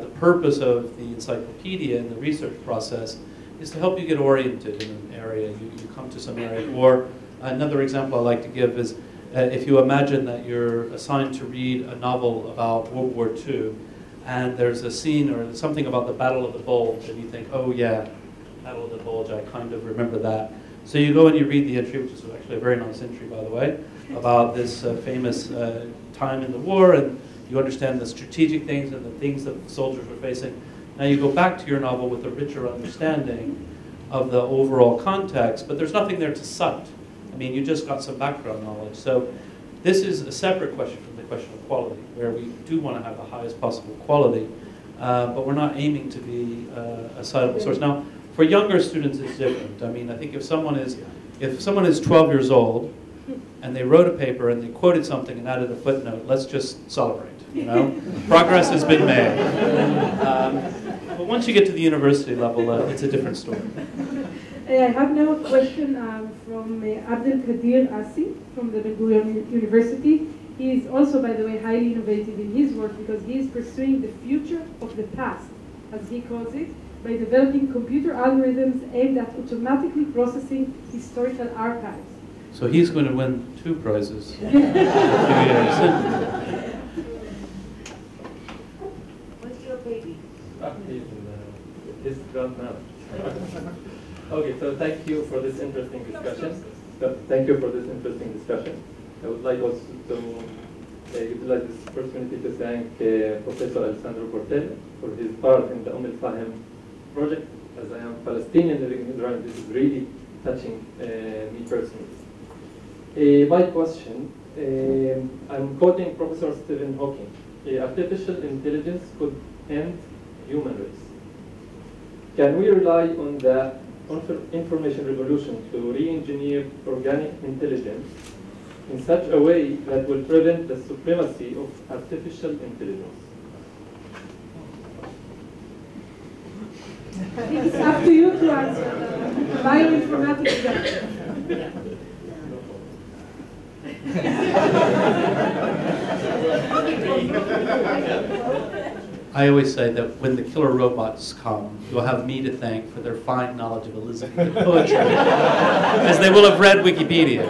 The purpose of the encyclopedia and the research process is to help you get oriented in an area. You come to some area. Or another example I like to give is if you imagine that you're assigned to read a novel about World War II, and there's a scene or something about the Battle of the Bulge, and you think, oh yeah, Battle of the Bulge, I kind of remember that. So you go and you read the entry, which is actually a very nice entry, by the way, about this famous time in the war, and you understand the strategic things and the things that the soldiers were facing. Now you go back to your novel with a richer understanding of the overall context, but there's nothing there to cite. I mean, you just got some background knowledge. So this is a separate question from the question of quality, where we do want to have the highest possible quality, but we're not aiming to be a citable source. Now, for younger students, it's different. I mean, I think if someone is 12 years old and they wrote a paper and they quoted something and added a footnote, let's just celebrate, you know? Progress has been made. But once you get to the university level, it's a different story. I have now a question from Abdel Kadir Assi from the Ben Gurion University. He is also, by the way, highly innovative in his work because he is pursuing the future of the past, as he calls it, by developing computer algorithms aimed at automatically processing historical archives. So he's going to win 2 prizes. What's your baby? His grandmother. Okay, so thank you for this interesting discussion. I would like also to utilize this opportunity to thank Professor Alessandro Portelli for his part in the Umm al-Fahm project. As I am Palestinian living in Iran, this is really touching me personally. My question, I'm quoting Professor Stephen Hawking. Artificial intelligence could end human race. Can we rely on the information revolution to re-engineer organic intelligence in such a way that will prevent the supremacy of artificial intelligence? I think it's up to you to answer the bioinformatics question. I always say that when the killer robots come, you'll have me to thank for their fine knowledge of Elizabethan poetry, as they will have read Wikipedia.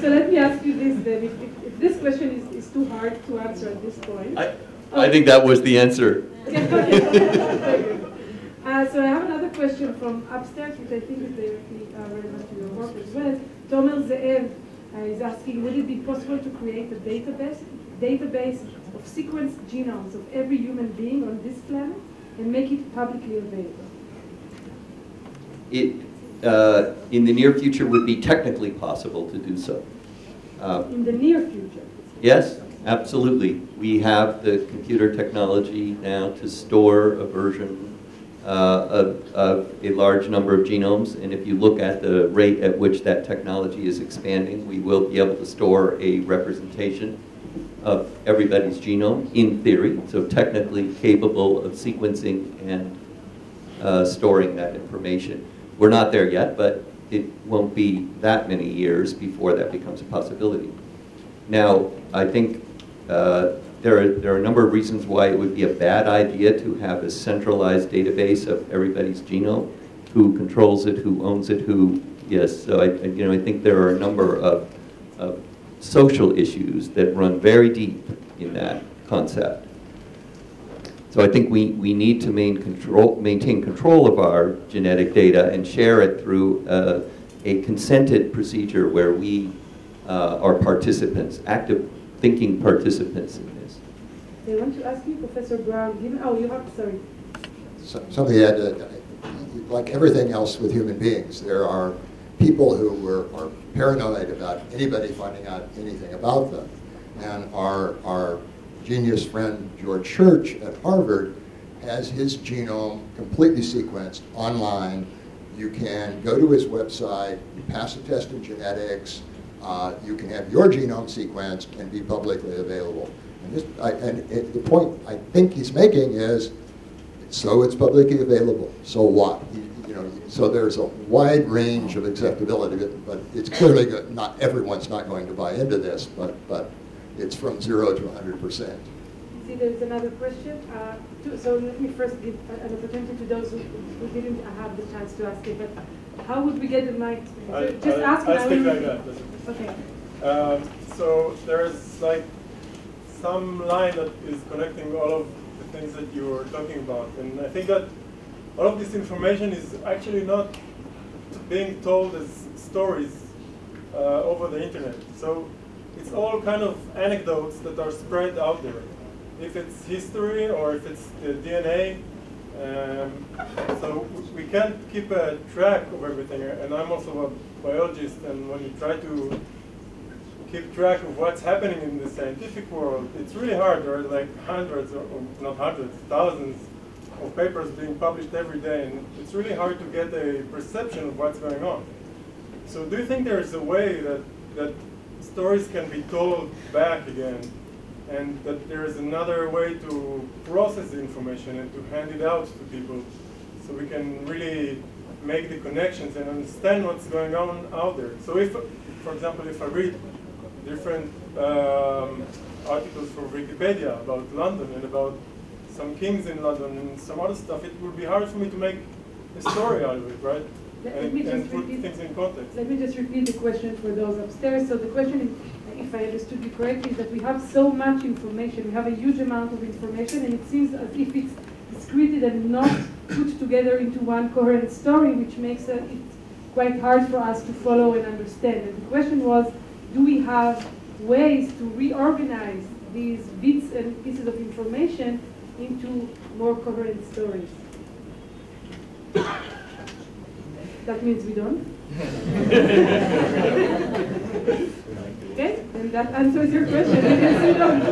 So let me ask you this, then. If this question is too hard to answer at this point. I think that was the answer. So I have another question from upstairs, which I think is directly relevant to your work as well. Tomer Zeev is asking, would it be possible to create a database of sequenced genomes of every human being on this planet and make it publicly available? It, in the near future, would be technically possible to do so. In the near future? Yes, absolutely. We have the computer technology now to store a version of a large number of genomes, and if you look at the rate at which that technology is expanding, we will be able to store a representation of everybody's genome, in theory, so technically capable of sequencing and storing that information. We're not there yet, but it won't be that many years before that becomes a possibility. Now, I think there are a number of reasons why it would be a bad idea to have a centralized database of everybody's genome, who controls it, who owns it, who, yes, so I think there are a number of social issues that run very deep in that concept. So I think we need to maintain control of our genetic data and share it through a consented procedure where we are participants, active thinking participants in this. I want to ask you, Professor Brown, Somebody had, like everything else with human beings, there are people who are paranoid about anybody finding out anything about them. And our genius friend, George Church at Harvard, has his genome completely sequenced online. You can go to his website, pass a test in genetics, you can have your genome sequenced and be publicly available. And, the point I think he's making is, so it's publicly available, so what? So there's a wide range of acceptability, but it's clearly good. Not everyone's not going to buy into this, but it's from 0 to 100%. See, there's another question. So let me first give an opportunity to those who didn't have the chance to ask it. But how would we get the mic? Okay. So there is like some line that is connecting all of the things that you were talking about, and I think that all of this information is actually not being told as stories over the internet. So it's all kind of anecdotes that are spread out there. If it's history or if it's the DNA, so we can't keep a track of everything. And I'm also a biologist, and when you try to keep track of what's happening in the scientific world, it's really hard. There are like hundreds, or not hundreds, thousands of papers being published every day, and it's really hard to get a perception of what's going on. So do you think there is a way that stories can be told back again, and that there is another way to process the information and to hand it out to people, so we can really make the connections and understand what's going on out there? So if, for example, if I read different articles from Wikipedia about London and about some kings in London and some other stuff, it would be hard for me to make a story out of it, right? And put things in context. Let me just repeat the question for those upstairs. So the question is, if I understood you correctly, is that we have so much information, we have a huge amount of information, and it seems as if it's discreted and not put together into one coherent story, which makes it quite hard for us to follow and understand. And the question was, do we have ways to reorganize these bits and pieces of information into more coherent stories? That means we don't. Okay, and that answers your question. We don't.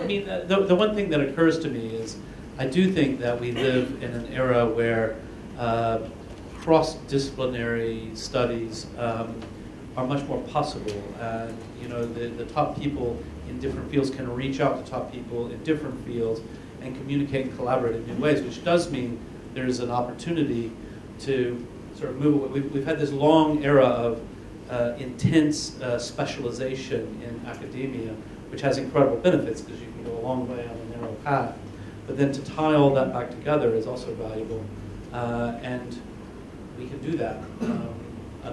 I mean, the one thing that occurs to me is, I do think that we live in an era where cross-disciplinary studies are much more possible. You know, the top people in different fields can reach out to top people in different fields and communicate and collaborate in new ways, which does mean there's an opportunity to sort of move away. We've had this long era of intense specialization in academia, which has incredible benefits because you can go a long way on a narrow path. But then to tie all that back together is also valuable. And we can do that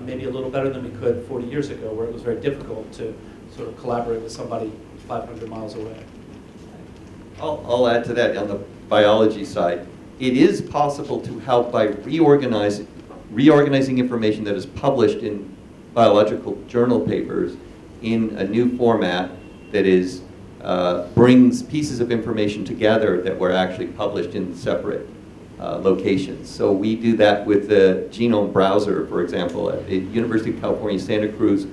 maybe a little better than we could 40 years ago, where it was very difficult to sort of collaborate with somebody 500 miles away. I'll add to that on the biology side. It is possible to help by reorganizing information that is published in biological journal papers in a new format that is brings pieces of information together that were actually published in separate locations. So we do that with the genome browser, for example, at the University of California, Santa Cruz.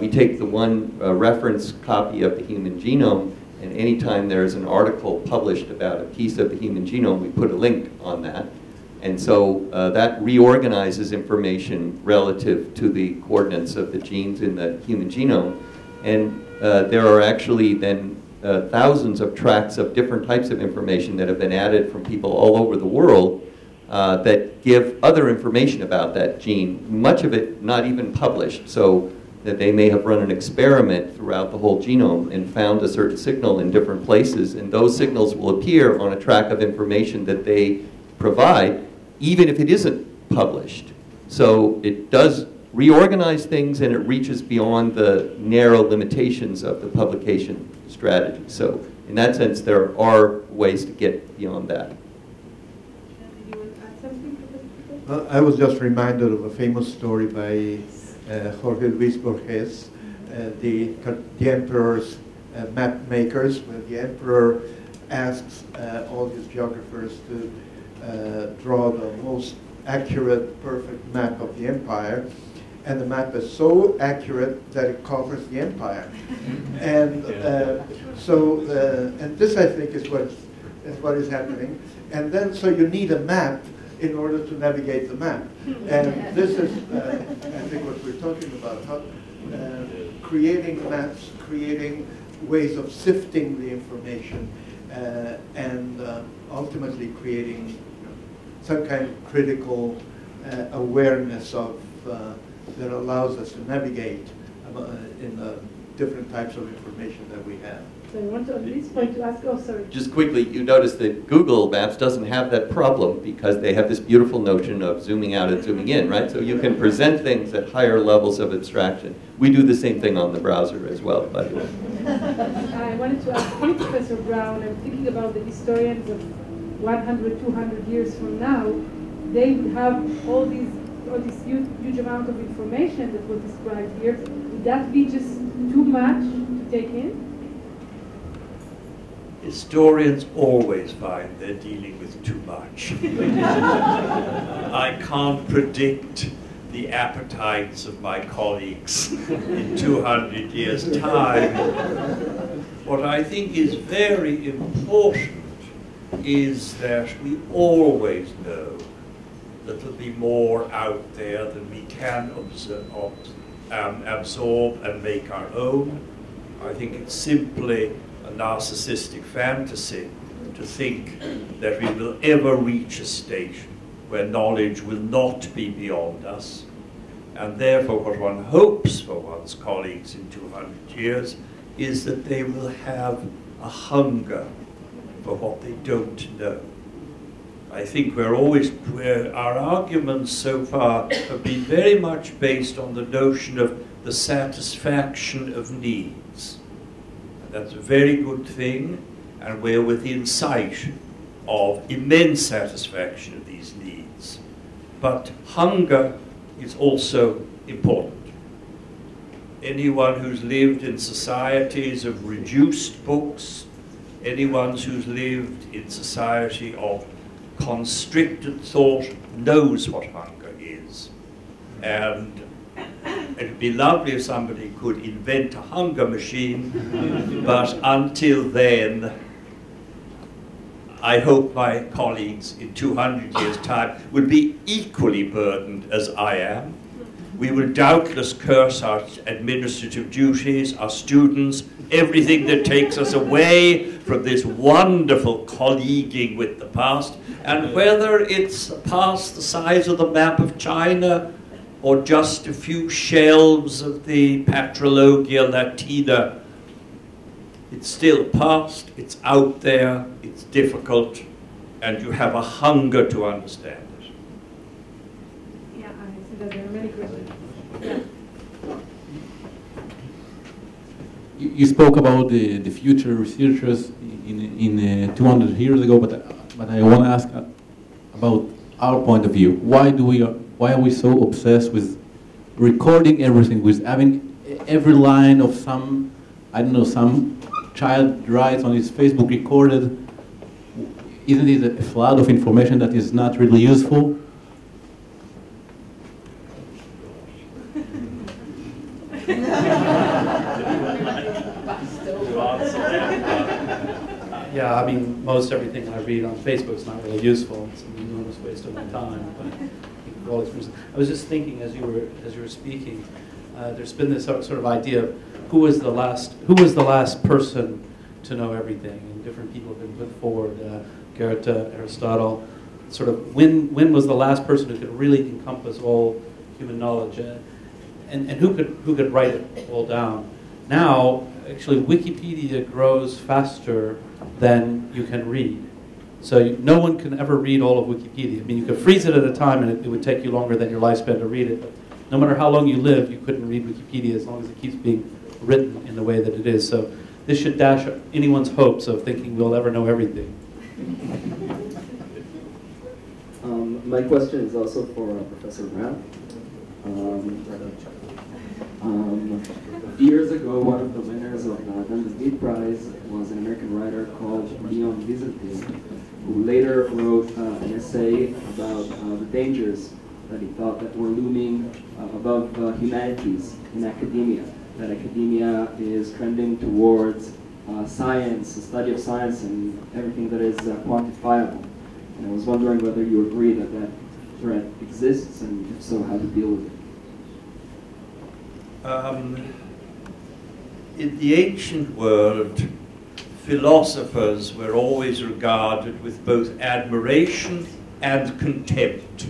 We take the one reference copy of the human genome, and anytime there is an article published about a piece of the human genome, we put a link on that. And so that reorganizes information relative to the coordinates of the genes in the human genome. And there are actually then thousands of tracts of different types of information that have been added from people all over the world that give other information about that gene, much of it not even published. So that they may have run an experiment throughout the whole genome and found a certain signal in different places, and those signals will appear on a tract of information that they provide, even if it isn't published. So it does reorganize things, and it reaches beyond the narrow limitations of the publication strategy. So in that sense, there are ways to get beyond that. Did you want to add something to this? Well, I was just reminded of a famous story by Jorge Luis Borges, the emperor's map makers, when the emperor asks all his geographers to draw the most accurate, perfect map of the empire, and the map is so accurate that it covers the empire. And so, and this I think is what is happening. And then, so you need a map in order to navigate the map. And this is, I think, what we're talking about, how, creating maps, creating ways of sifting the information, and ultimately creating, you know, some kind of critical awareness of, that allows us to navigate in the different types of information that we have. So I want to, at this point, to ask, oh, sorry. Just quickly, you notice that Google Maps doesn't have that problem because they have this beautiful notion of zooming out and zooming in, right? So you can present things at higher levels of abstraction. We do the same thing on the browser as well, by the way. I wanted to ask you, Professor Brown, I'm thinking about the historians of 100, 200 years from now. They would have all these, or this huge amount of information that was described here. Would that be just too much to take in? Historians always find they're dealing with too much. I can't predict the appetites of my colleagues in 200 years' time. What I think is very important is that we always know little bit more out there than we can absorb and make our own. I think it's simply a narcissistic fantasy to think that we will ever reach a stage where knowledge will not be beyond us. And therefore what one hopes for one's colleagues in 200 years is that they will have a hunger for what they don't know. I think we're always, our arguments so far have been very much based on the notion of the satisfaction of needs. And that's a very good thing, and we're within sight of immense satisfaction of these needs. But hunger is also important. Anyone who's lived in societies of reduced books, anyone who's lived in society of constricted thought knows what hunger is. And it'd be lovely if somebody could invent a hunger machine, but until then, I hope my colleagues in 200 years' time will be equally burdened as I am. We will doubtless curse our administrative duties, our students, everything that takes us away from this wonderful colleaguing with the past. And whether it's the past the size of the map of China or just a few shelves of the Patrologia Latina, it's still past, it's out there, it's difficult, and you have a hunger to understand it. Yeah, I think that there are many questions. Yeah. You spoke about the future researchers in 200 years ago, but I want to ask about our point of view. Why are we so obsessed with recording everything, with having every line of some, I don't know, some child writes on his Facebook recorded? Isn't it a flood of information that is not really useful? Yeah, I mean, most everything I read on Facebook is not really useful. It's an enormous waste of my time. But I was just thinking as you were speaking, there's been this sort of idea of who was the last person to know everything, and different people have been put forward. Goethe, Aristotle, sort of when was the last person who could really encompass all human knowledge, and who could write it all down? Now, actually, Wikipedia grows faster than you can read. So no one can ever read all of Wikipedia. I mean, you could freeze it at a time and it would take you longer than your lifespan to read it. But no matter how long you lived, you couldn't read Wikipedia as long as it keeps being written in the way that it is. So this should dash anyone's hopes of thinking we'll ever know everything. My question is also for Professor Brown. Years ago, one of the winners of the Dan David Prize was an American writer called Leon Visentin, who later wrote an essay about the dangers that he thought that were looming above humanities in academia, that academia is trending towards science, the study of science, and everything that is quantifiable. And I was wondering whether you agree that that threat exists, and if so, how to deal with it. In the ancient world, philosophers were always regarded with both admiration and contempt.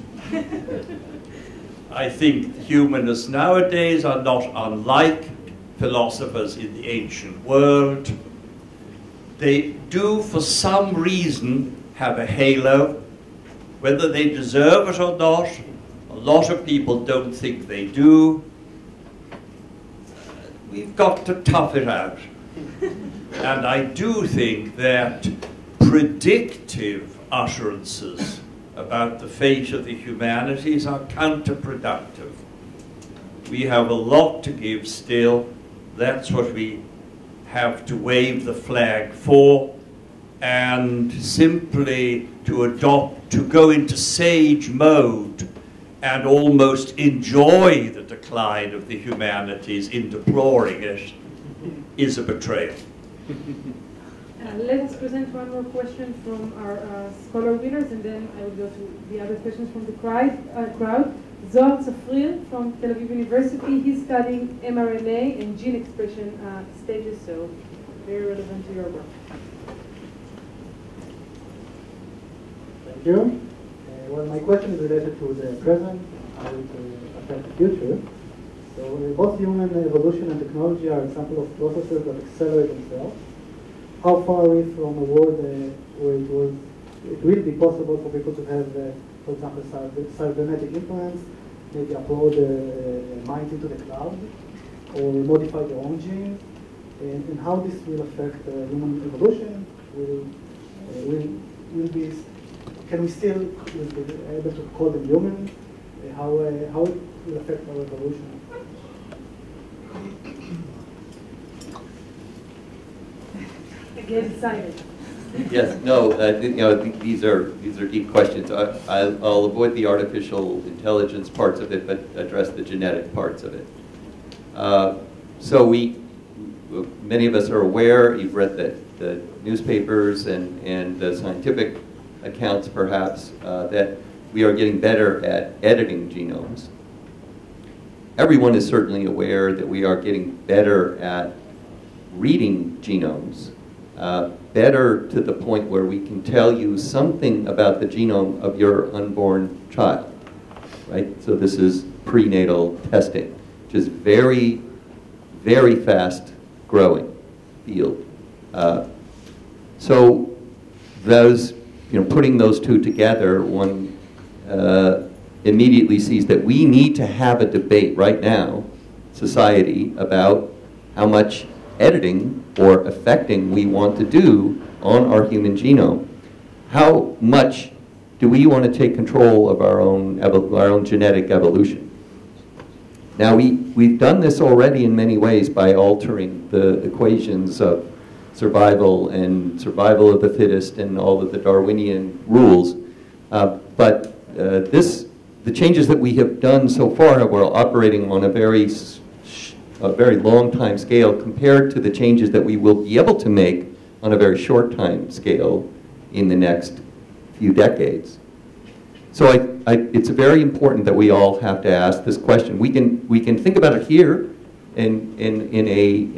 I think humanists nowadays are not unlike philosophers in the ancient world. They do, for some reason, have a halo. Whether they deserve it or not, a lot of people don't think they do. We've got to tough it out. And I do think that predictive utterances about the fate of the humanities are counterproductive. We have a lot to give still. That's what we have to wave the flag for. And simply to go into sage mode and almost enjoy the decline of the humanities in deploring it is a betrayal. Let us present one more question from our scholar winners, and then I will go to the other questions from the crowd. Zohar Tsafril from Tel Aviv University, he's studying mRNA and gene expression stages, so very relevant to your work. Thank you. Well, my question is related to the present and the future. So both human evolution and technology are examples of processes that accelerate themselves. How far away from a world where it will be possible for people to have, for example, cybernetic implants, maybe upload minds into the cloud, or modify their own genes, and how this will affect human evolution? Can we still be able to call them human? How it will affect our evolution? Again, science. Yes. No. These are deep questions. I'll avoid the artificial intelligence parts of it, but address the genetic parts of it. So many of us are aware. You've read the newspapers and the scientific accounts, perhaps, that we are getting better at editing genomes. Everyone is certainly aware that we are getting better at reading genomes, better to the point where we can tell you something about the genome of your unborn child, right? So this is prenatal testing, which is very, very fast growing field. So those, putting those two together, one immediately sees that we need to have a debate right now, society, about how much editing or affecting we want to do on our human genome. How much do we want to take control of our own genetic evolution? Now, we've done this already in many ways by altering the equations of survival of the fittest and all of the Darwinian rules. But the changes that we have done so far were operating on a very long time scale compared to the changes that we will be able to make on a very short time scale in the next few decades. So it's very important that we all have to ask this question. We can think about it here in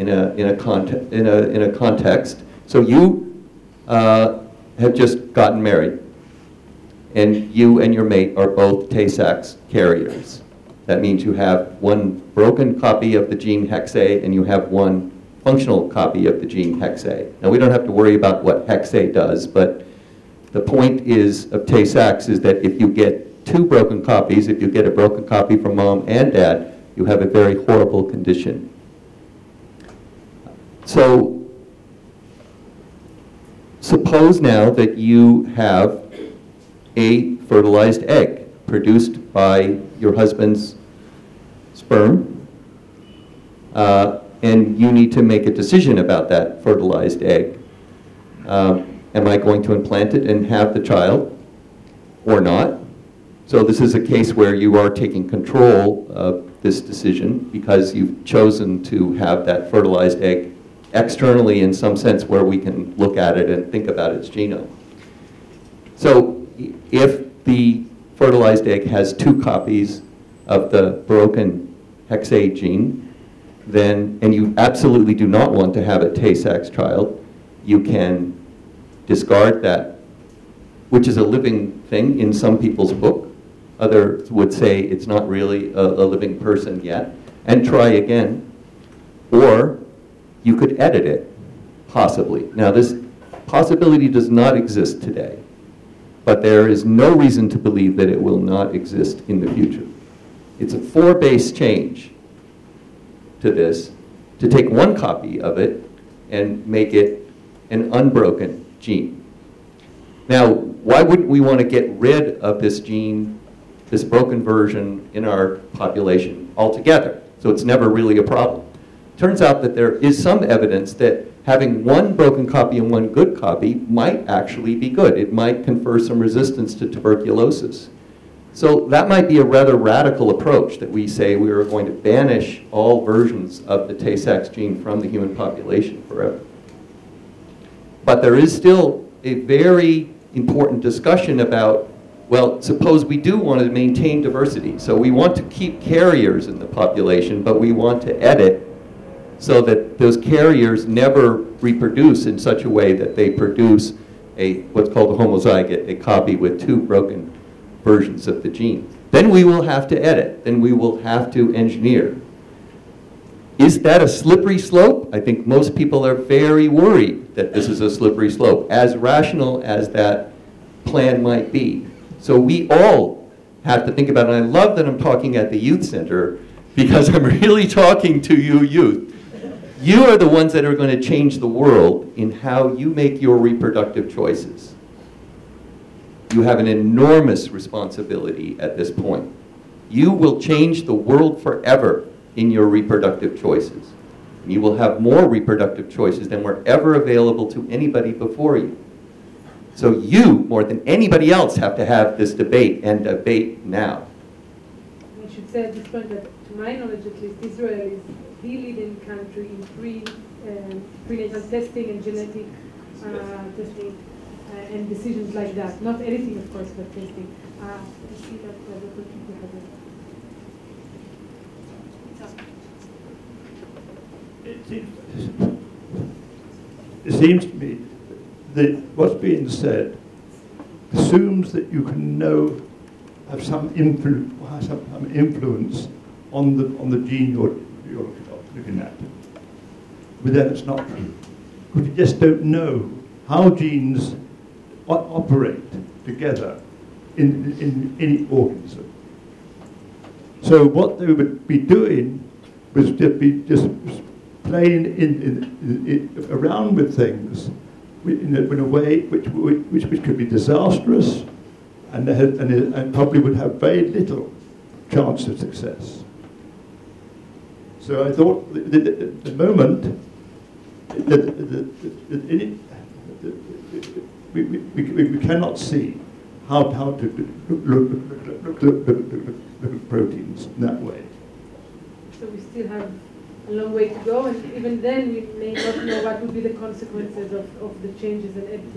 a context. So you have just gotten married, and you and your mate are both Tay-Sachs carriers. That means you have one broken copy of the gene Hex-A and you have one functional copy of the gene Hex-A. Now, we don't have to worry about what Hex-A does, but the point is of Tay-Sachs is that if you get two broken copies, if you get a broken copy from mom and dad, you have a very horrible condition. So suppose now that you have a fertilized egg produced by your husband's sperm, and you need to make a decision about that fertilized egg. Am I going to implant it and have the child or not? So this is a case where you are taking control of this decision because you've chosen to have that fertilized egg externally in some sense where we can look at it and think about its genome. So if the fertilized egg has two copies of the broken Hex-A gene, then, and you absolutely do not want to have a Tay-Sachs child, you can discard that, which is a living thing in some people's book. Others would say it's not really a living person yet, and try again. Or you could edit it, possibly. Now, this possibility does not exist today, but there is no reason to believe that it will not exist in the future. It's a four-base change to this, to take one copy of it and make it an unbroken gene. Now, why wouldn't we want to get rid of this gene, this broken version in our population altogether? So it's never really a problem. Turns out that there is some evidence that having one broken copy and one good copy might actually be good. It might confer some resistance to tuberculosis. So that might be a rather radical approach, that we say we are going to banish all versions of the Tay-Sachs gene from the human population forever. But there is still a very important discussion about, well, suppose we do want to maintain diversity. So we want to keep carriers in the population, but we want to edit so that those carriers never reproduce in such a way that they produce a what's called a homozygote, a copy with two broken versions of the gene. Then we will have to edit. Then we will have to engineer. Is that a slippery slope? I think most people are very worried that this is a slippery slope, as rational as that plan might be. So we all have to think about it. And I love that I'm talking at the Youth Center, because I'm really talking to you youth. You are the ones that are going to change the world in how you make your reproductive choices. You have an enormous responsibility at this point. You will change the world forever in your reproductive choices. You will have more reproductive choices than were ever available to anybody before you. So you, more than anybody else, have to have this debate, and debate now. We should say at this point that, to my knowledge at least, Israel is the leading country in prenatal testing and genetic testing and decisions like that. Not editing, of course, but testing. I see that the people have it. It seems to me that what's being said assumes that you can have some influence on the gene you're looking at. But then it's not true, because you just don't know how genes operate together in any organism. So what they would be doing was just playing around with things in a way which could be disastrous, and probably would have very little chance of success. So I thought that at the moment we cannot see how to look at proteins in that way. So we still have a long way to go, and even then we may not know what would be the consequences of the changes and edits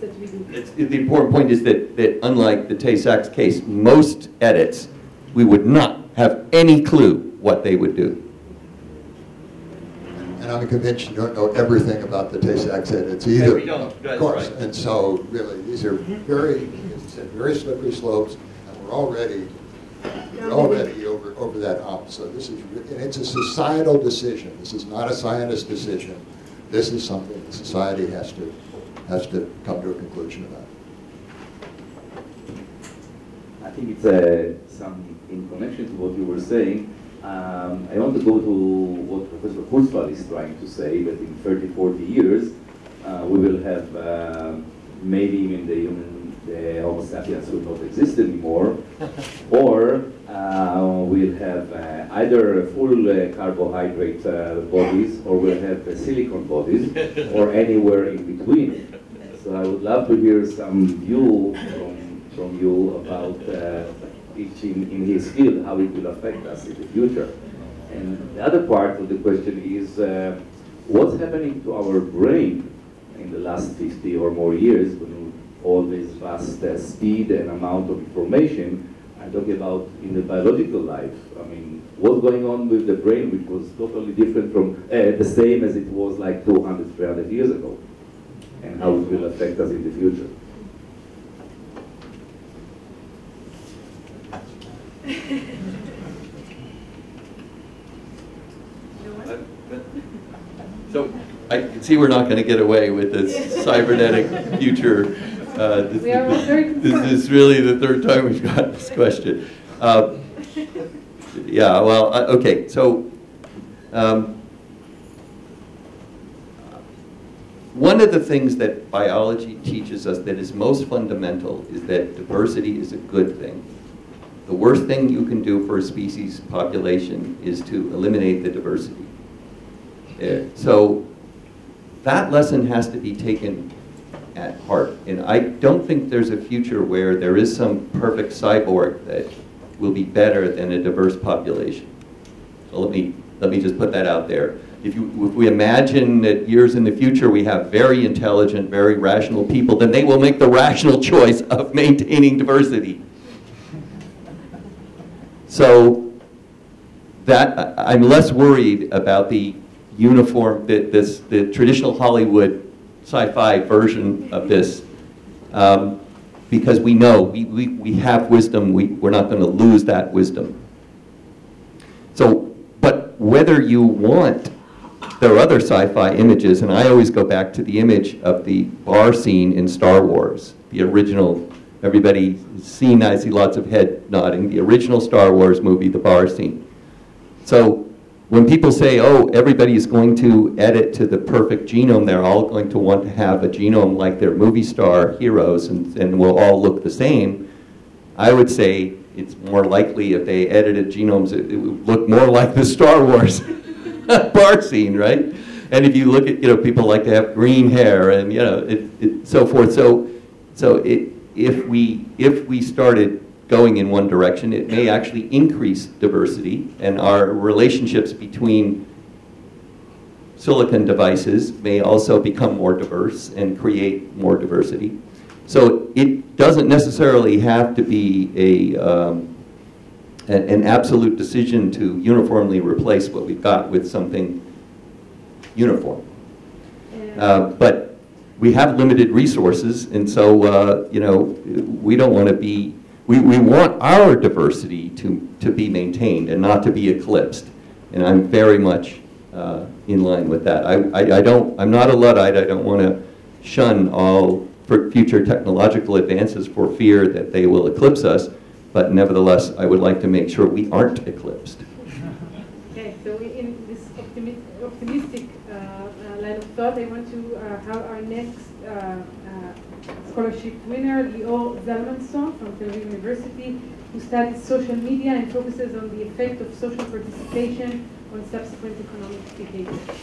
that we do. The important point is that unlike the Tay-Sachs case, most edits, we would not have any clue what they would do. And I'm convinced you don't know everything about the Tay-Sachs edits either. We don't, of course. Right. And so really, these are very, as you said, very slippery slopes, and we're already over that hump. So this is, and it's a societal decision. This is not a scientist decision. This is something that society has to come to a conclusion about. I think it's something in connection to what you were saying. I want to go to what Professor Kurzweil is trying to say, that in 30, 40 years, we will have maybe even the Homo sapiens will not exist anymore, or we'll have either full carbohydrate bodies, or we'll have silicon bodies, or anywhere in between. So I would love to hear some view from you about teaching in his field, how it will affect us in the future. And the other part of the question is, what's happening to our brain in the last 50 or more years, when all this vast speed and amount of information? I'm talking about in the biological life. I mean, what's going on with the brain, which was totally different from the same as it was like 200, 300 years ago, and how it will affect us in the future. So I can see we're not going to get away with this cybernetic future. This is really the third time we've got this question. Yeah, well, okay, so one of the things that biology teaches us that is most fundamental is that diversity is a good thing. The worst thing you can do for a species population is to eliminate the diversity. So that lesson has to be taken at heart. And I don't think there's a future where there is some perfect cyborg that will be better than a diverse population. So let me just put that out there. if we imagine that years in the future we have very intelligent, very rational people, then they will make the rational choice of maintaining diversity. So that I'm less worried about the uniform, the traditional Hollywood sci-fi version of this, because we know, we have wisdom, we're not going to lose that wisdom. So, but whether you want, there are other sci-fi images, and I always go back to the image of the bar scene in Star Wars, the original, everybody's seen, I see lots of head nodding, the original Star Wars movie, the bar scene. So when people say, oh, everybody is going to edit to the perfect genome, they're all going to want to have a genome like their movie star heroes, and we'll all look the same, I would say it's more likely if they edited genomes, it would look more like the Star Wars bar scene, right? And if you look at, you know, people like to have green hair and, you know, so forth. So if we started going in one direction, it may actually increase diversity, and our relationships between silicon devices may also become more diverse and create more diversity. So it doesn't necessarily have to be an absolute decision to uniformly replace what we've got with something uniform. But we have limited resources, and so you know, we don't want to be, we want our diversity to be maintained and not to be eclipsed. And I'm very much in line with that. I'm not a Luddite. I don't want to shun all future technological advances for fear that they will eclipse us. But nevertheless, I would like to make sure we aren't eclipsed. Okay, so we, in this optimistic line of thought, I want to have our next scholarship winner, Lior Zalmanson from Tel Aviv University, who studies social media and focuses on the effect of social participation on subsequent economic behavior.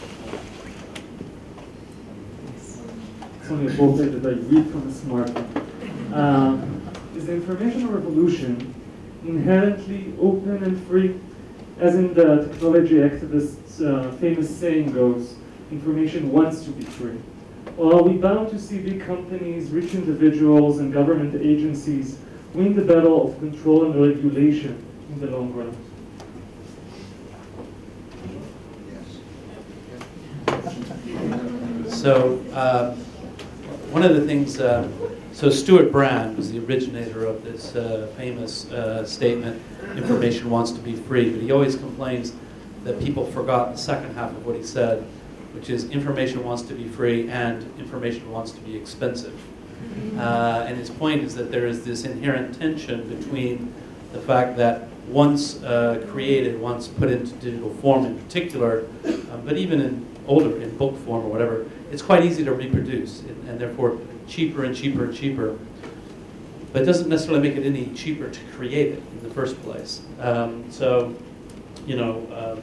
It's only appropriate that I read from a smartphone. Is the information revolution inherently open and free? As in the technology activist's famous saying goes, information wants to be free. Or are we bound to see big companies, rich individuals, and government agencies win the battle of control and regulation in the long run? So one of the things, so Stuart Brand was the originator of this famous statement, information wants to be free, but he always complains that people forgot the second half of what he said, which is information wants to be free and information wants to be expensive. And his point is that there is this inherent tension between the fact that once created, once put into digital form in particular, but even in book form or whatever, it's quite easy to reproduce and therefore cheaper and cheaper and cheaper. But it doesn't necessarily make it any cheaper to create it in the first place. So, you know,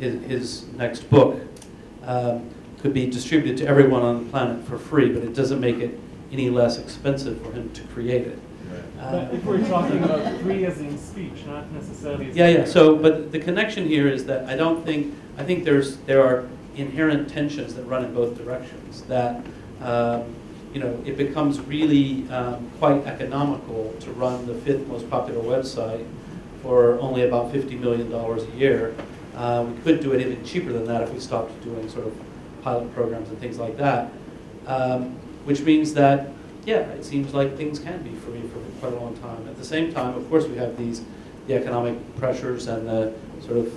his next book, could be distributed to everyone on the planet for free, but it doesn't make it any less expensive for him to create it. Right. But if we're talking about free as in speech, not necessarily as yeah. So, but the connection here is that I think there are inherent tensions that run in both directions. That you know, it becomes really quite economical to run the 5th most popular website for only about $50 million a year. We could do it even cheaper than that if we stopped doing sort of pilot programs and things like that, which means that, yeah, it seems like things can be free for quite a long time. At the same time, of course, we have the economic pressures and the sort of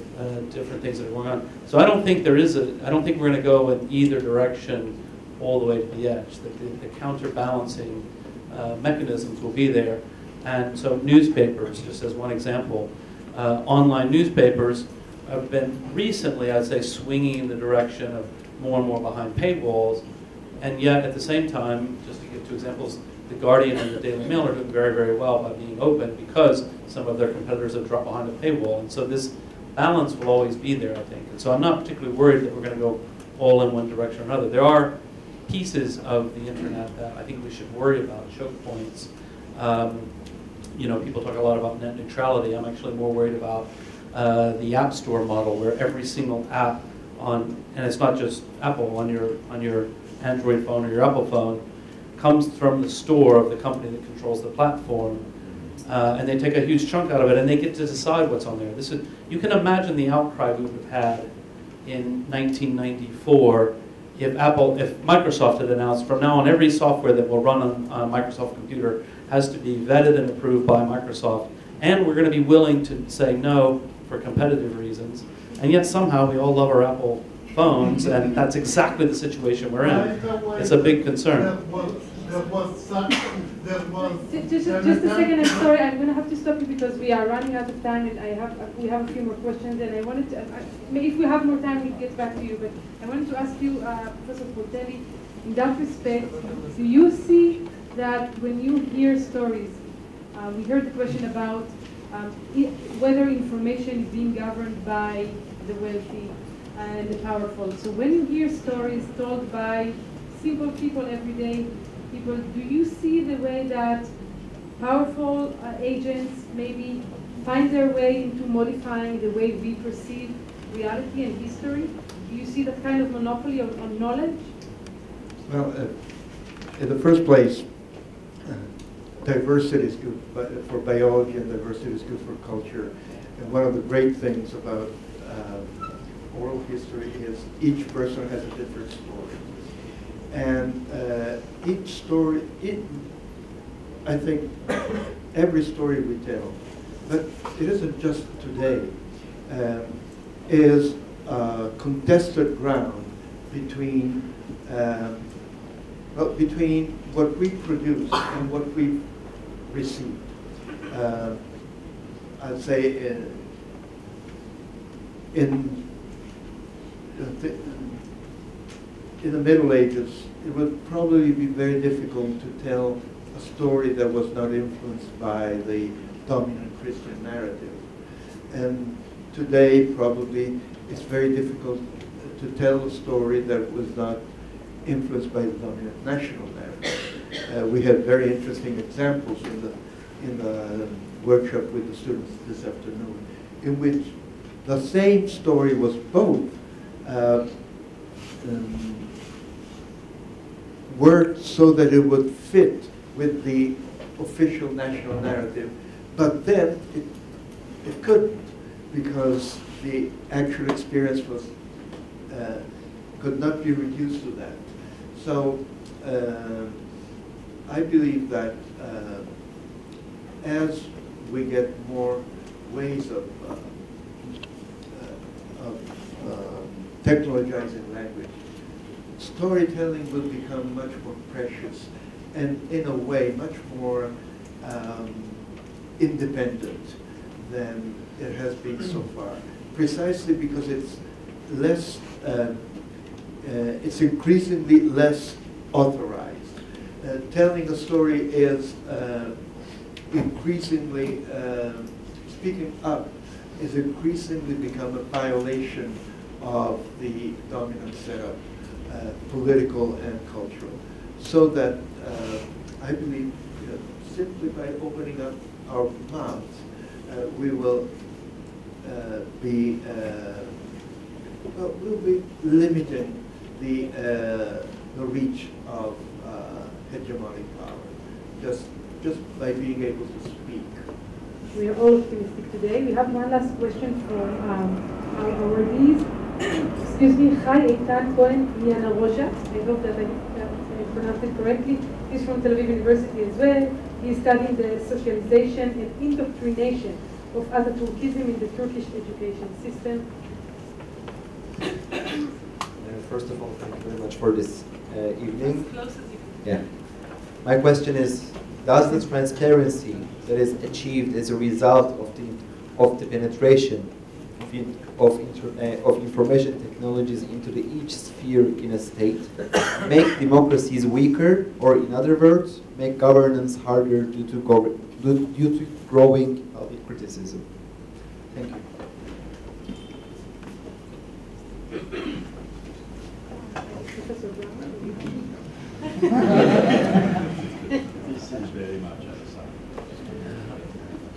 different things that are going on. So I don't think I don't think we're going to go in either direction all the way to the edge. The counterbalancing mechanisms will be there. And so newspapers, just as one example, online newspapers have been recently, I'd say, swinging in the direction of more and more behind paywalls, and yet at the same time, just to give two examples, The Guardian and the Daily Mail are doing very, very well by being open because some of their competitors have dropped behind a paywall, and so this balance will always be there, I think. And so I'm not particularly worried that we're going to go all in one direction or another. There are pieces of the internet that I think we should worry about, choke points. You know, people talk a lot about net neutrality. I'm actually more worried about the app store model, where every single app on, and it's not just Apple, on your Android phone or your Apple phone, comes from the store of the company that controls the platform, and they take a huge chunk out of it, and they get to decide what's on there. This is, you can imagine the outcry we would have had in 1994 if Apple, if Microsoft had announced, from now on every software that will run on a Microsoft computer has to be vetted and approved by Microsoft, and we're going to be willing to say no for competitive reasons. And yet somehow we all love our Apple phones, and that's exactly the situation we're in. It's a big concern. Just a second, I'm sorry, I'm going to have to stop you because we are running out of time, and I have, we have a few more questions, and I wanted to, if we have more time, we'll get back to you, but I wanted to ask you, Professor Portelli, in that respect, do you see that when you hear stories, we heard the question about whether information is being governed by the wealthy and the powerful. So when you hear stories told by simple people, everyday people, do you see the way that powerful agents maybe find their way into modifying the way we perceive reality and history? Do you see that kind of monopoly on knowledge? Well, in the first place, diversity is good for biology, and diversity is good for culture. And one of the great things about oral history is each person has a different story. And each story, I think every story we tell, but it isn't just today, is contested ground between, between what we produce and what we received. I'd say in the Middle Ages, it would probably be very difficult to tell a story that was not influenced by the dominant Christian narrative. And today, probably, it's very difficult to tell a story that was not influenced by the dominant national narrative. We had very interesting examples in the workshop with the students this afternoon, in which the same story was both worked so that it would fit with the official national narrative, but then it couldn't, because the actual experience was could not be reduced to that. So I believe that as we get more ways of technologizing language, storytelling will become much more precious and, in a way, much more independent than it has been so far, precisely because it's less, it's increasingly less authorized. Telling a story is increasingly, speaking up is increasingly become a violation of the dominant setup, political and cultural. So that I believe simply by opening up our mouths, we will be, well, we'll be limiting the reach of hegemonic power, just by being able to speak. We are all optimistic today. We have one last question from our awardees. Excuse me, Hi Eitan Cohen Miana Roja. I hope that I pronounced it correctly. He's from Tel Aviv University as well. He's studying the socialization and indoctrination of Ataturkism in the Turkish education system. First of all, thank you very much for this evening. Yeah. My question is, does the transparency that is achieved as a result of the penetration of information technologies into each sphere in a state make democracies weaker, or in other words, make governance harder due to growing public criticism? Thank you.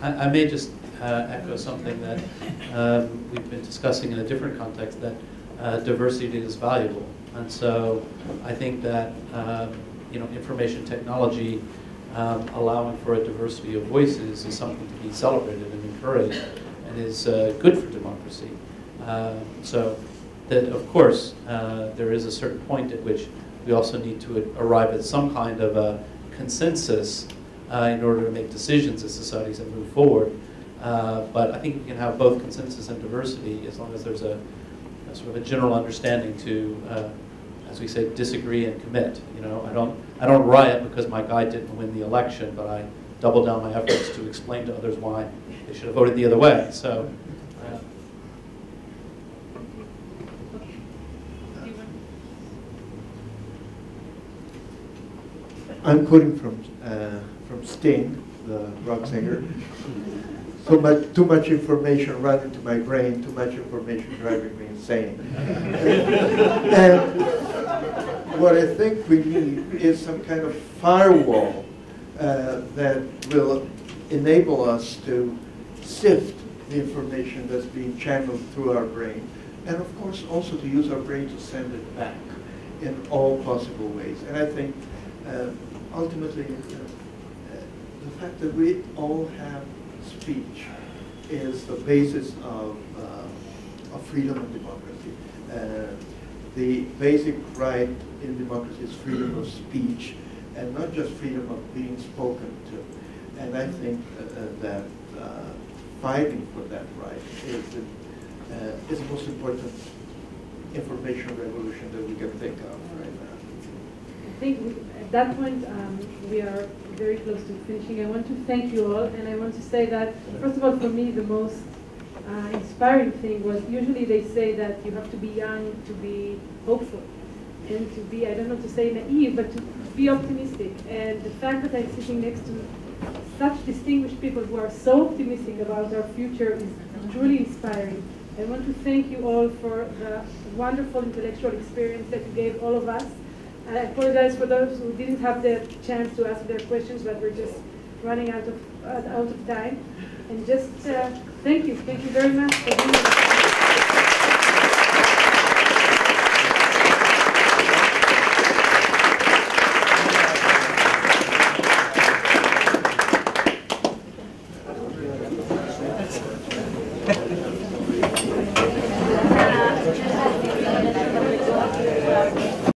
I may just echo something that we've been discussing in a different context, that diversity is valuable. And so I think that information technology allowing for a diversity of voices is something to be celebrated and encouraged, and is good for democracy. So that, of course, there is a certain point at which we also need to arrive at some kind of a consensus in order to make decisions as societies and move forward. But I think we can have both consensus and diversity as long as there's a sort of a general understanding to, as we say, disagree and commit. You know, I don't riot because my guy didn't win the election, but I double down my efforts to explain to others why they should have voted the other way. So. I'm quoting from Sting, the rock singer. So much, too much information running to my brain, too much information driving me insane. And what I think we need is some kind of firewall that will enable us to sift the information that's being channeled through our brain, and of course also to use our brain to send it back in all possible ways. And I think ultimately, the fact that we all have speech is the basis of freedom and democracy. The basic right in democracy is freedom of speech, and not just freedom of being spoken to. And I think that fighting for that right is the most important information revolution that we can think of right now. I think at that point we are very close to finishing. I want to thank you all, and I want to say that, first of all, for me the most inspiring thing was, usually they say that you have to be young to be hopeful, and to be, I don't know to say naive, but to be optimistic. And the fact that I'm sitting next to such distinguished people who are so optimistic about our future is truly inspiring. I want to thank you all for the wonderful intellectual experience that you gave all of us. I apologize for those who didn't have the chance to ask their questions, but we're just running out of time. And just thank you very much for being here.